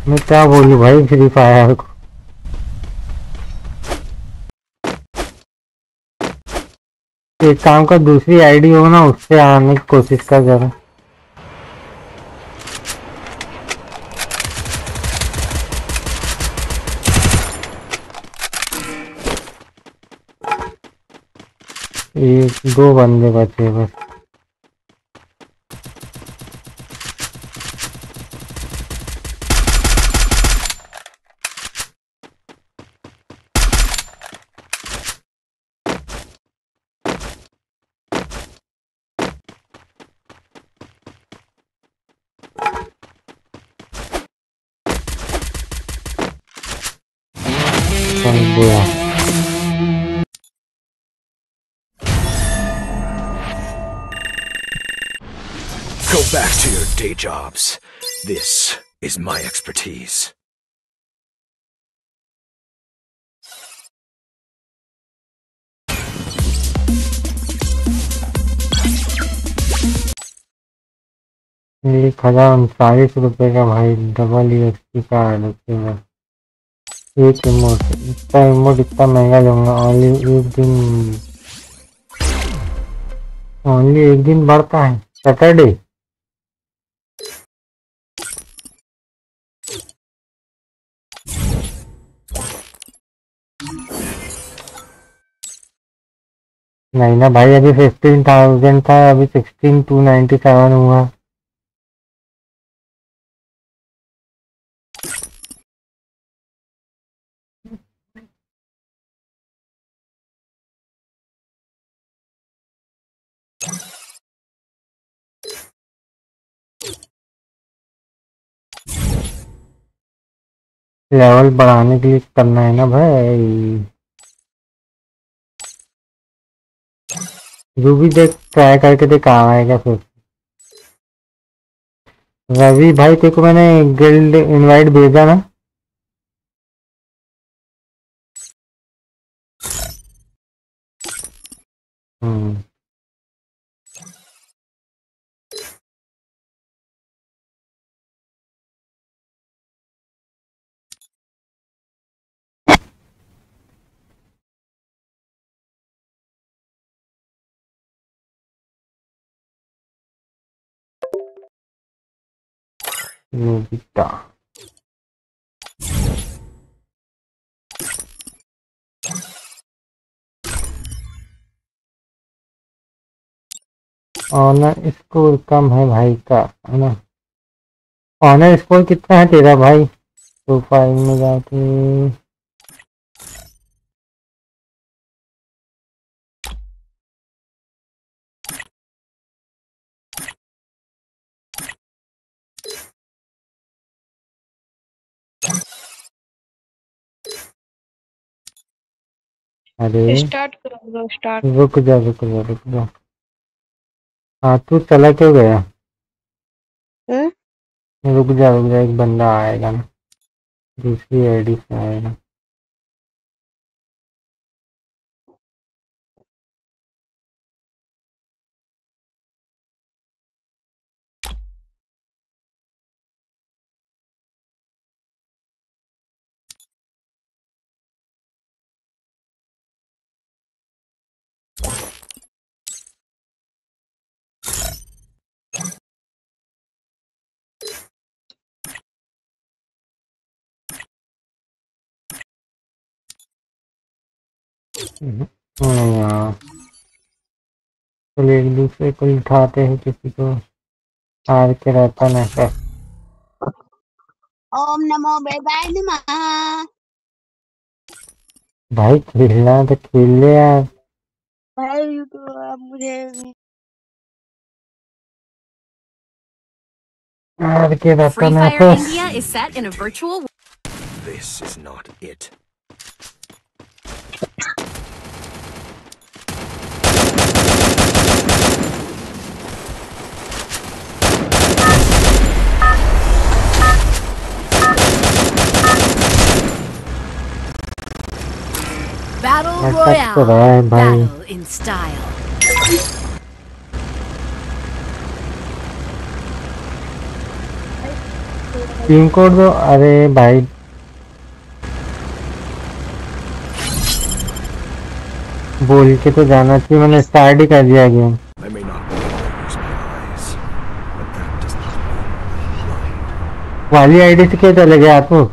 मैं क्या बोलूं भाई फ्री फायर को। एक काम का दूसरी आईडी हो ना, उससे आने की कोशिश कर जरा। एक 2 बंदे बचे बस। Go back to your day jobs. This is my expertise. ये 1039 रुपए का भाई डबल EXP कार्ड है। एक इमोट, इतना इमोट इतना महंगा लूंगा। ओनली एक दिन बढ़ता है सैटरडे। नहीं ना भाई, अभी 15,000 था, अभी 16,297 हुआ। लेवल बढ़ाने के लिए करना है ना भाई। रूबी देख, ट्राई करके देख कहाँ आएगा फिर। रवि भाई तेरे को मैंने गिल्ड इनवाइट भेजा ना, नोबिता ऑनर स्कोर कम है भाई का है ना। ऑनर स्कोर कितना है तेरा भाई? 25 में जाके अरे स्टार्ट करो, स्टार्ट। रुक जा। हाँ तू चला क्यों गया? रुक जा, एक बंदा आएगा ना, दूसरी आईडी से आएगा। तो एक दूसरे को उठाते हैं, किसी को हार के रहता ना है। ओम नमो वेदाय नमः। भाई खेलना तो खेल ले यार। भाई तो अब मुझे हार के रहता ना है। India is set in a virtual. This is not it. Battle Royale, battle in style. Pin code दो। अरे भाई बोल के तो जाना चाहिए, मैंने स्टार्ट ही कर दिया गेम। वाली आईडी से क्या चले गए आपको?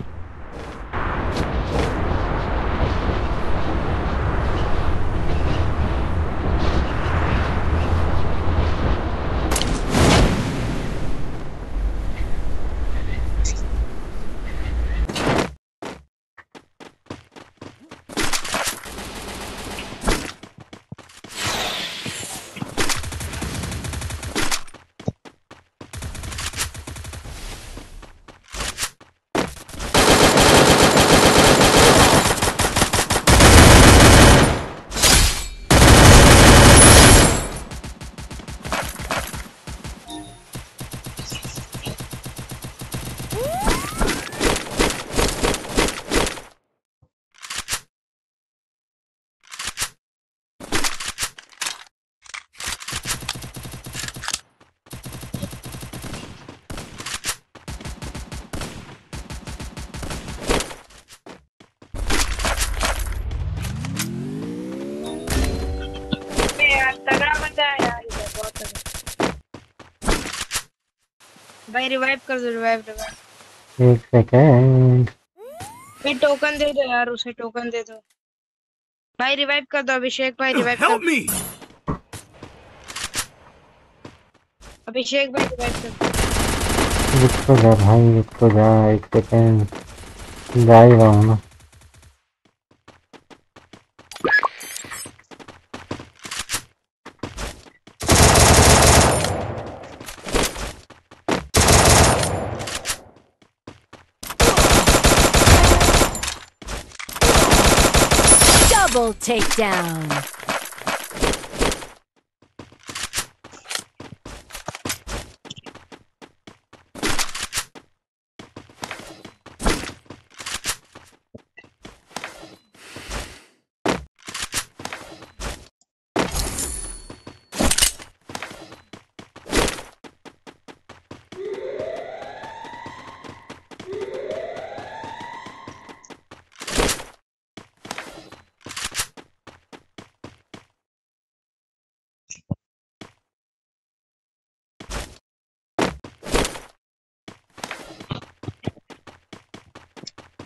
भाई रिवाइव कर दो, रिवाइव। एक सेकंड, ये टोकन दे दो यार, उसे टोकन दे दो भाई, रिवाइव कर दो। अभिषेक भाई रिवाइव कर दो, अभिषेक भाई रिवाइव कर दो। रुको जा भाई, रुको जा, एक सेकंड, जा ही रहा हूँ ना। Takedown.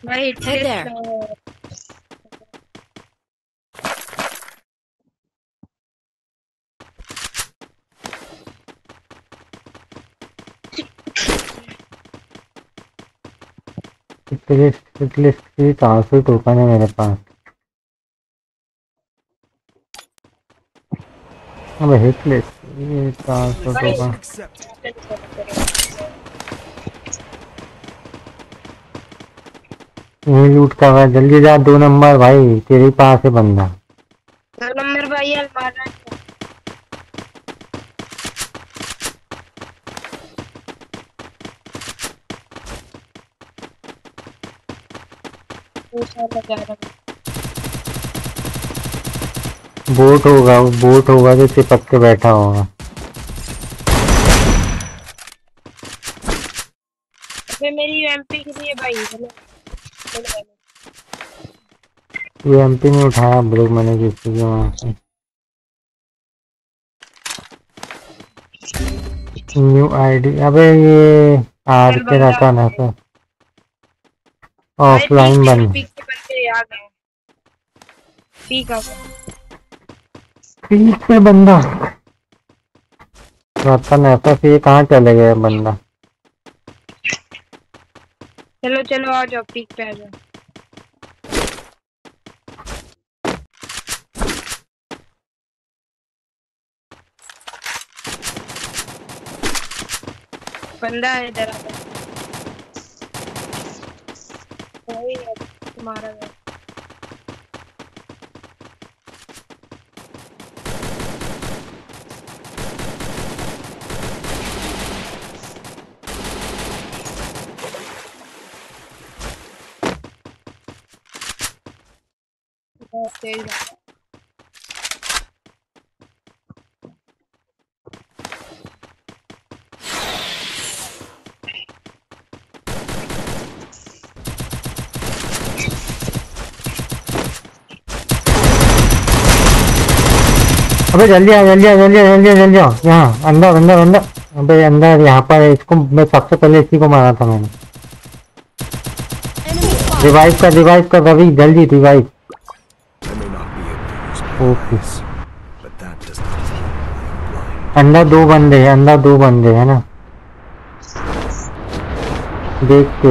Right there. At least ये काफी टोकन है मेरे पास। अब हिटलिस्ट ये काफी टोकन लूट का। जल्दी जा, 2 नंबर भाई तेरे पास है बंदा। रियल वाला बोट होगा तो चिपक के बैठा होगा। मेरी एमपी के लिए भाई ये एमपी ने उठाया ब्रेक मैंने किसी के वहां से। न्यू आईडी अबे ये आर के रहता ना सर ऑफलाइन बन पीक पे बंदा रहता ना सर। ये कहाँ चले गए बंदा? चलो चलो आ जाओ पीक पे आ जाओ। बंदा है इधर तुम्हारा अबे जल्दी आ यहाँ अंदर। अबे अंदर यहाँ पर इसको मैं सबसे पहले इसी को मारा था मैंने। रिवाइव कर रवि जल्दी रिवाइव। ओके अंदर दो बंदे है ना। देखते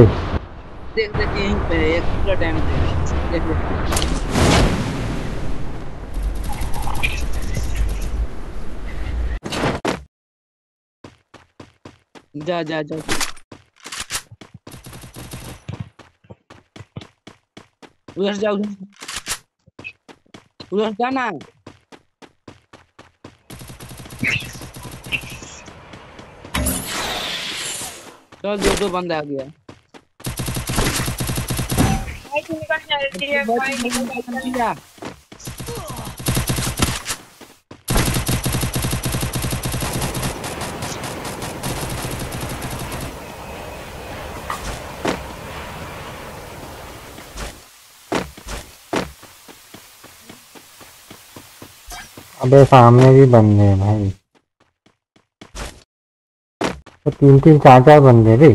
यहीं पे एक पूरा टाइम देख। जा उधर जाओ उधर जाना है। चल दो बंदा आ गया। अबे सामने भी बंदे हैं भाई। तो 3-3 4-4 बंदे रे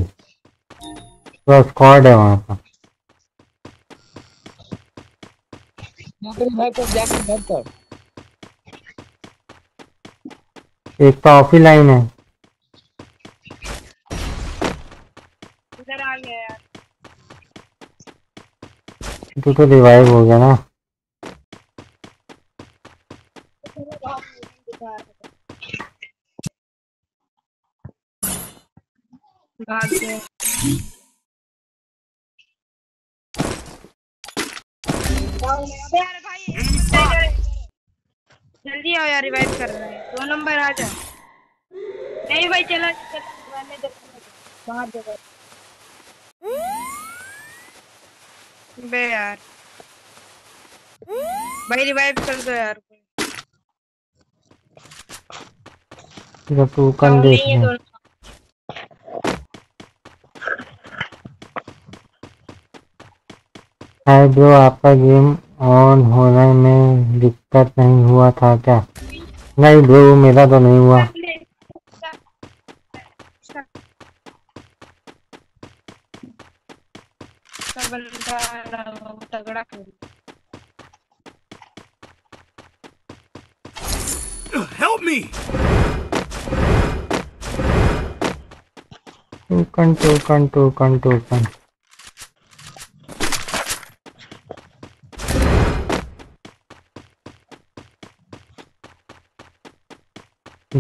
पूरा स्क्वाड है वहाँ पर। एक तो ऑफलाइन है इधर आ गया यार। तो रिवाइव हो गया ना। जल्दी आओ यार रिवाइव कर रहा है। 2 नंबर आ जा। नहीं भाई चला बाहर बे यार भाई रिवाइव कर दो यार। तू कल देख हाय ब्रो आपका गेम ऑन होने में दिक्कत नहीं हुआ था क्या? नहीं ब्रो मेरा तो नहीं हुआ। Help me! टोकन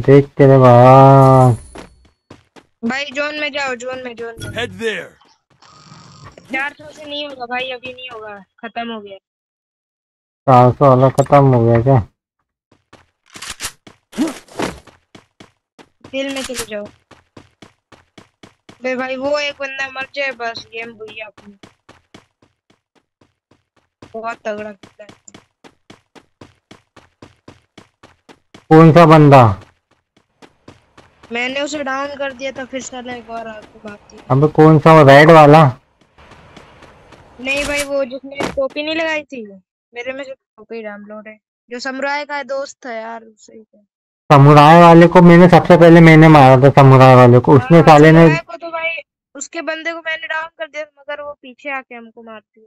देख तेरे भाई जोन में जाओ। जोन में हेड देयर। 400 से नहीं होगा भाई अभी नहीं होगा खत्म हो गया। 400 वाला खत्म हो गया क्या? फील्ड में क्यों जाओ बे भाई, वो एक बंदा मर जाए बस गेम हुई आपने। बहुत तगड़ा किया। कौन सा बंदा? मैंने उसे डाउन कर दिया था, फिर साला एक और आके भाग गया। अब कौन सा, रेड वाला? नहीं भाई, वो जिसने कॉपी नहीं लगाई थी। मेरे में से कॉपी डाउनलोड है, जो समुराय का दोस्त था यार, उसे ही। समुराय वाले को मैंने सबसे पहले मारा था, समुराय वाले को। उसने साले ने को तो भाई उसके बंदे को मैंने डाउन कर दिया, मगर वो पीछे आके हमको मारती है,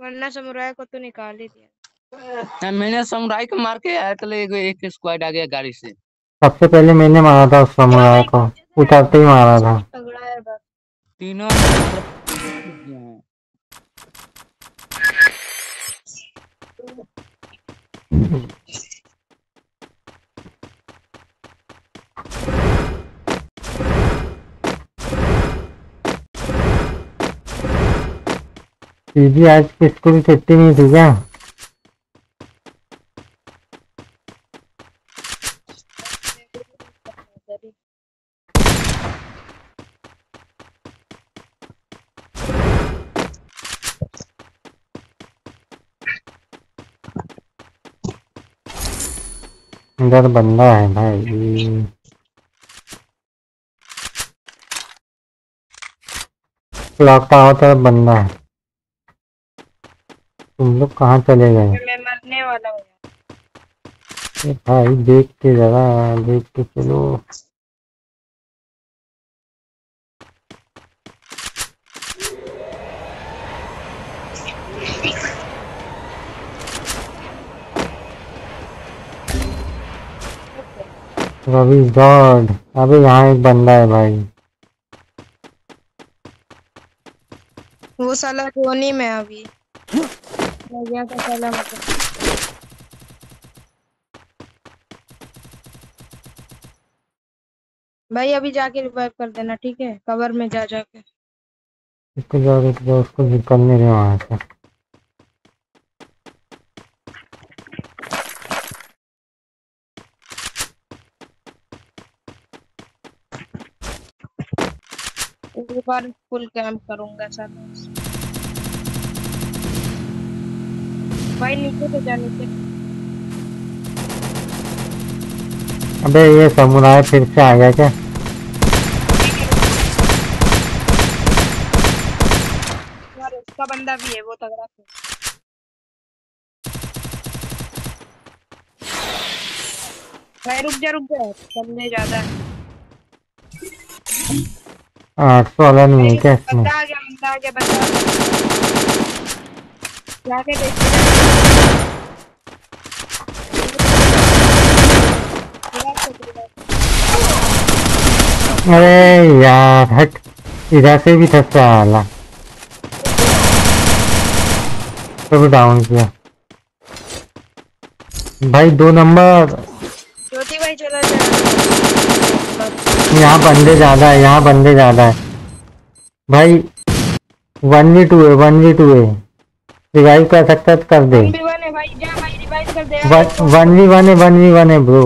वरना समुराय को तो निकाल ही दिया। मैंने समुराय को मार के यार, एक स्क्वाड आ गया गाड़ी से। सबसे पहले मैंने मारा था समुराय को, उतरते ही मारा था। तगड़ा है बस, तीनों दीदी। आज की स्कूल छुट्टी नहीं थी क्या? इधर बंदा है भाई, क्लॉक टावर तरफ बंदा है। तुम लोग कहाँ चले गए? मैं मरने वाला हूँ भाई, देख के जरा, देख के चलो। रवि गॉड, अबे यहाँ एक बंदा है भाई, वो साला कोनी में अभी गया था साला। भाई अभी जाके रिवाइव कर देना, ठीक है? कवर में जाके इसको उसको निकलने दे वहां से। एक बार फुल कैंप करूंगा सर भाई, नीचे तो जाने से। अबे ये समुराय फिर से आ गया क्या? यार उसका बंदा भी है, वो तगड़ा है। भाई रुक जा, बंदे ज्यादा है। 800 वाला नहीं है क्या? बंदा आ गया जाके देखते। अरे यार हट, इधर से भी थका आला, तो डाउन किया भाई। 2 नंबर ज्योति भाई, चला जाए। यहाँ बंदे ज्यादा है भाई। 1v2 है। रिवाइव कर सकता है तो कर दे। 1v1 है भाई, जा भाई रिवाइव कर दे। 1v1 है ब्रो।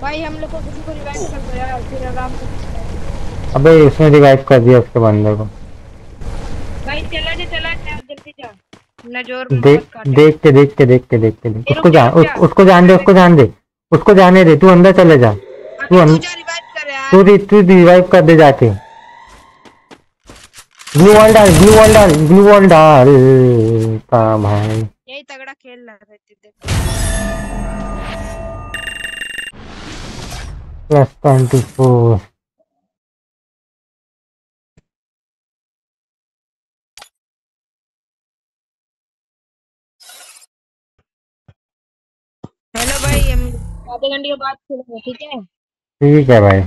भाई हम लोग को किसी को रिवाइव कर दो यार, फिर आराम से। अबे इसने रिवाइव कर दिया उसके बंदे को। भाई चला जा जल्दी जा, ना जोर मत काट। देख के उसको जाने दे। तू अंदर चले जा, तू रिवाइव कर दे जाके। ग्लू वॉल डाल काम है, यही तगड़ा खेल रहा है। +24 हेलो भाई, हम आधे घंटे के बाद खेलेंगे, ठीक है भाई।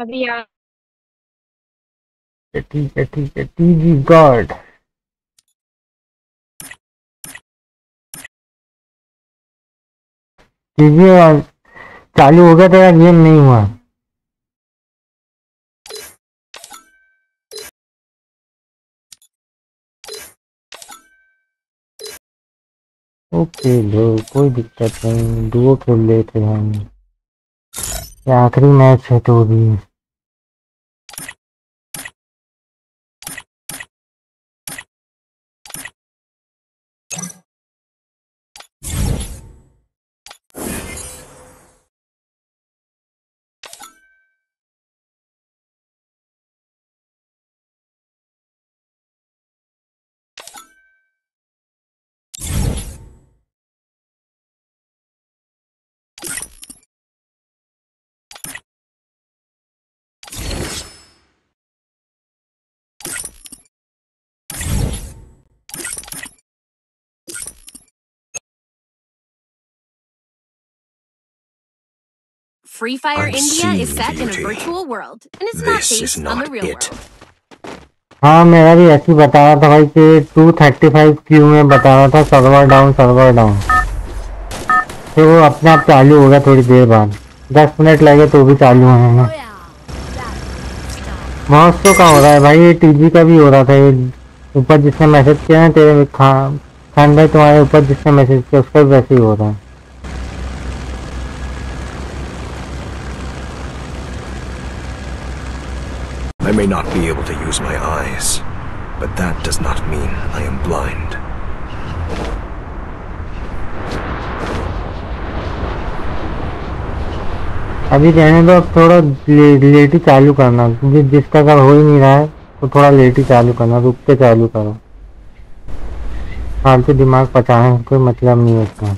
अभी ठीक है। टीजी गॉड टीजी चालू हो गया था, गेम नहीं हुआ। ओके लो कोई दिक्कत नहीं, डुओ खेल लेते हैं हम। ये आखिरी मैच है तो भी Free Fire India is set in a virtual world and is not based on the real world. हाँ मेरा भी ऐसी बता रहा था भाई कि 235 क्यू में बता रहा था सर्वर डाउन तो वो अपने आप चालू होगा थोड़ी देर बाद 10 मिनट लगे तो भी चालू होगा। महोत्सव का हो रहा है भाई, ये टीवी का भी हो रहा था। ये ऊपर जिसने मैसेज किया है तेरे खान भाई तुम्हारे ऊपर जिसने मैसेज किया उसका भी वैसे ही हो रहा है। I may not be able to use my eyes, but that does not mean I am blind. अभी रहने दो, थोड़ा लेट ही चालू करना क्योंकि जिसका काम हो ही नहीं रहा है तो थोड़ा लेट ही चालू करना, रुक के चालू करो। फालतू दिमाग पचाने कोई मतलब नहीं है इसका।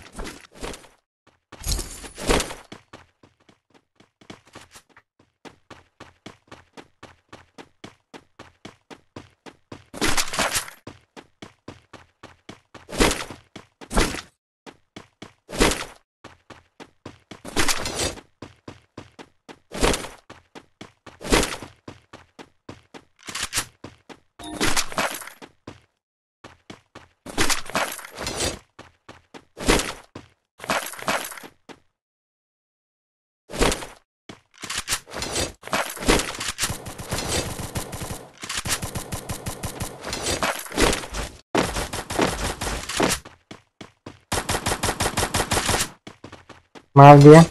मार दिया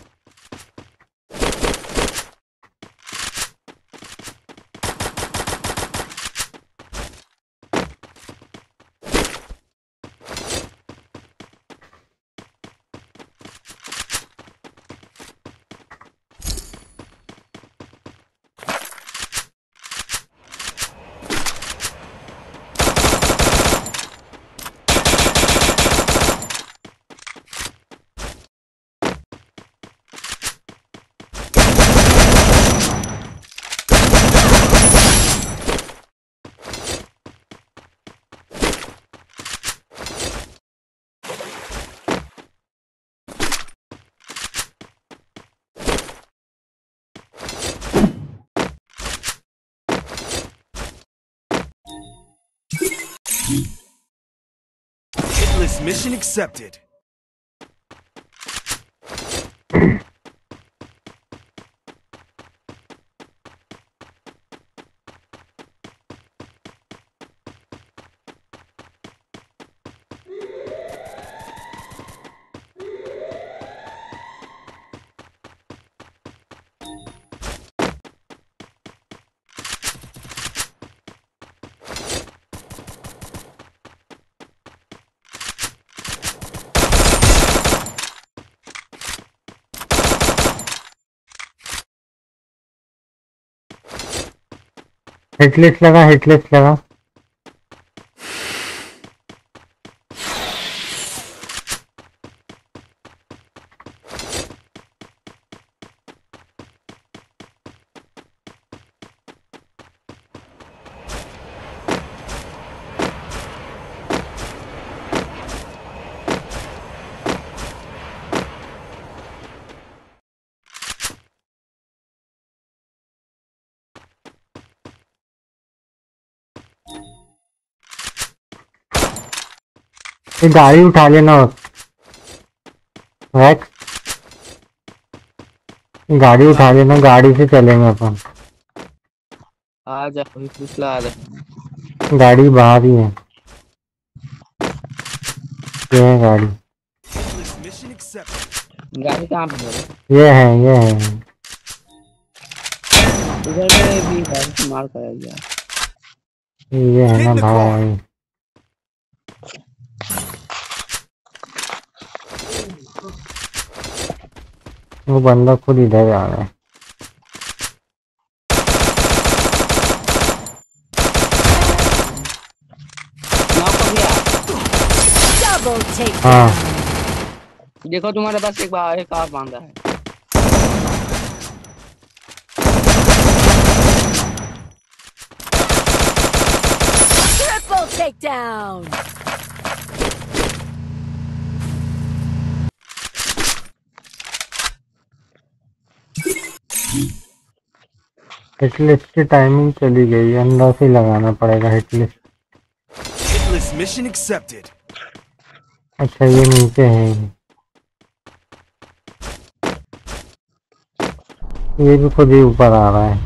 Mission accepted. हिटलिस्ट लगा, हिटलिस्ट लगा। गाड़ी उठा लेना वैक्स, गाड़ी उठा लेना, गाड़ी से चलेंगे अपन। आ जा पिछला, आ जा गाड़ी बाहर ही है, ये गाड़ी गाड़ी कहाँ पे? ये है इधर में भी गाड़ी से मार कर गया। ये है ना भाई, वो बंदा खुद इधर आ रहा है। हाँ देखो तुम्हारे पास एक बार एक आग बांधा है। Triple takedown. हिटलिस्ट की टाइमिंग चली गई, अंदाज़ से लगाना पड़ेगा हिटलिस्ट। Mission accepted. अच्छा ये नीचे है, ये भी खुद ही ऊपर आ रहा है।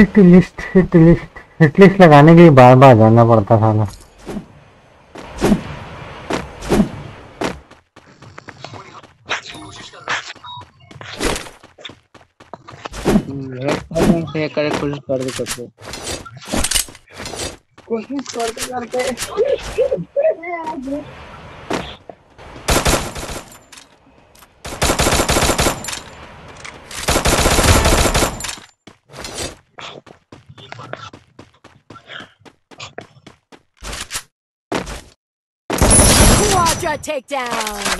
हिट लिस्ट लगाने के लिए बार बार जाना पड़ता था ना। कोशिश करते Quadra Takedown.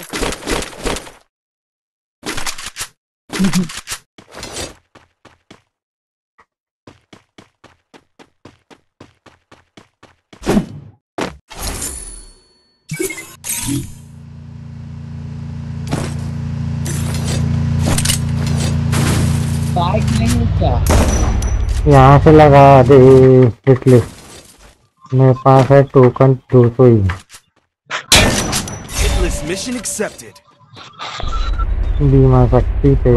यहाँ से लगा दे हिटलिस्ट। मेरे पास है टोकन 200 ही। Mission accepted. बीमा शक्ति पे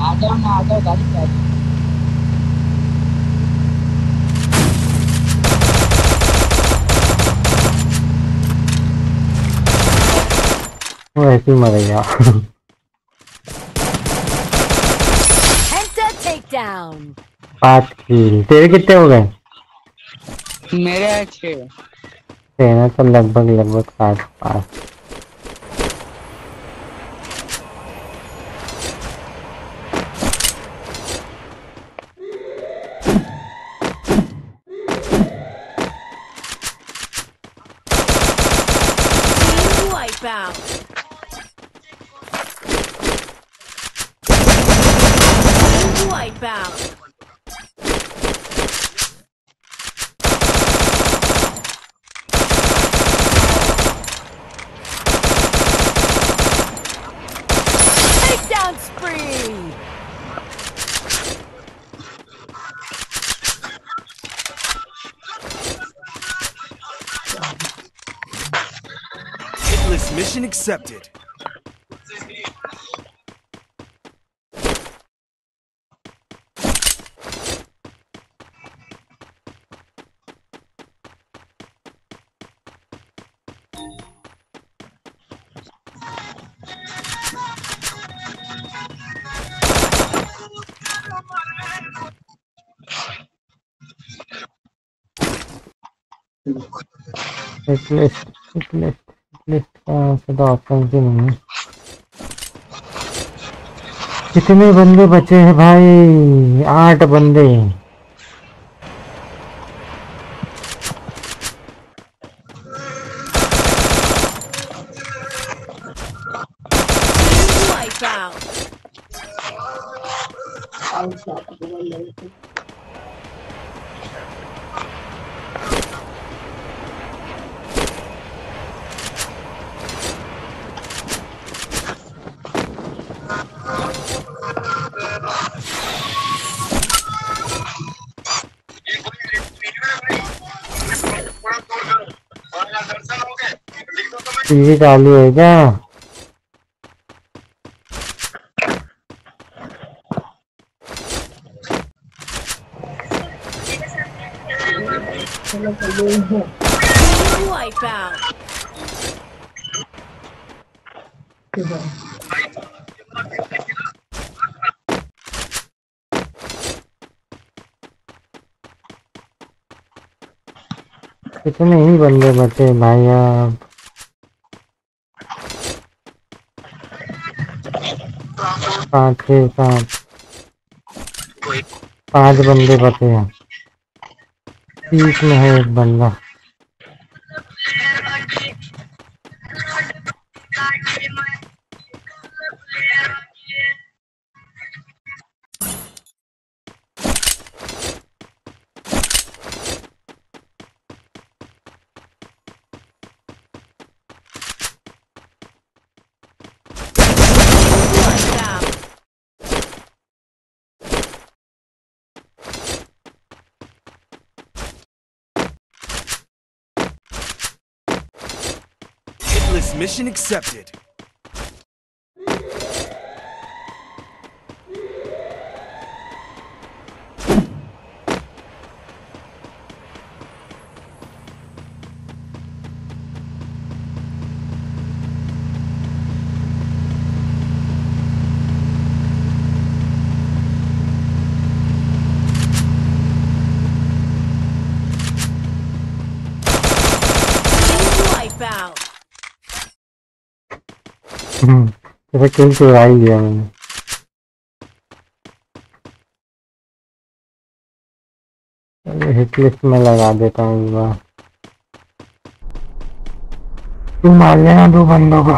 आ जाओ गाड़ी पे। वो ऐसे ही मरेगा। Takedown. 5 किल। तेरे कितने हो गए? मेरे अच्छे है तो लगभग 7-5। Mission accepted. ऑप्शन ही नहीं है। कितने बंदे बचे हैं भाई? 8 बंदे। टीवी चालू है क्या? कितने ही बंदे बचे भाई आप। पाँच बंदे बचे हैं, बीच में है एक बंदा। Mission accepted. किल चुराई गया मैंने। चलो हिट लिस्ट में लगा देता हूँ इस बार। तुम मार लेना दो बंदों को।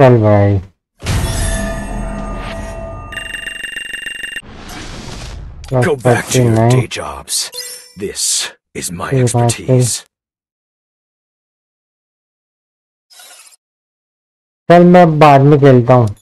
चल भाई Go back to your day jobs. This is my expertise. चल मैं बाद में खेलता हूँ।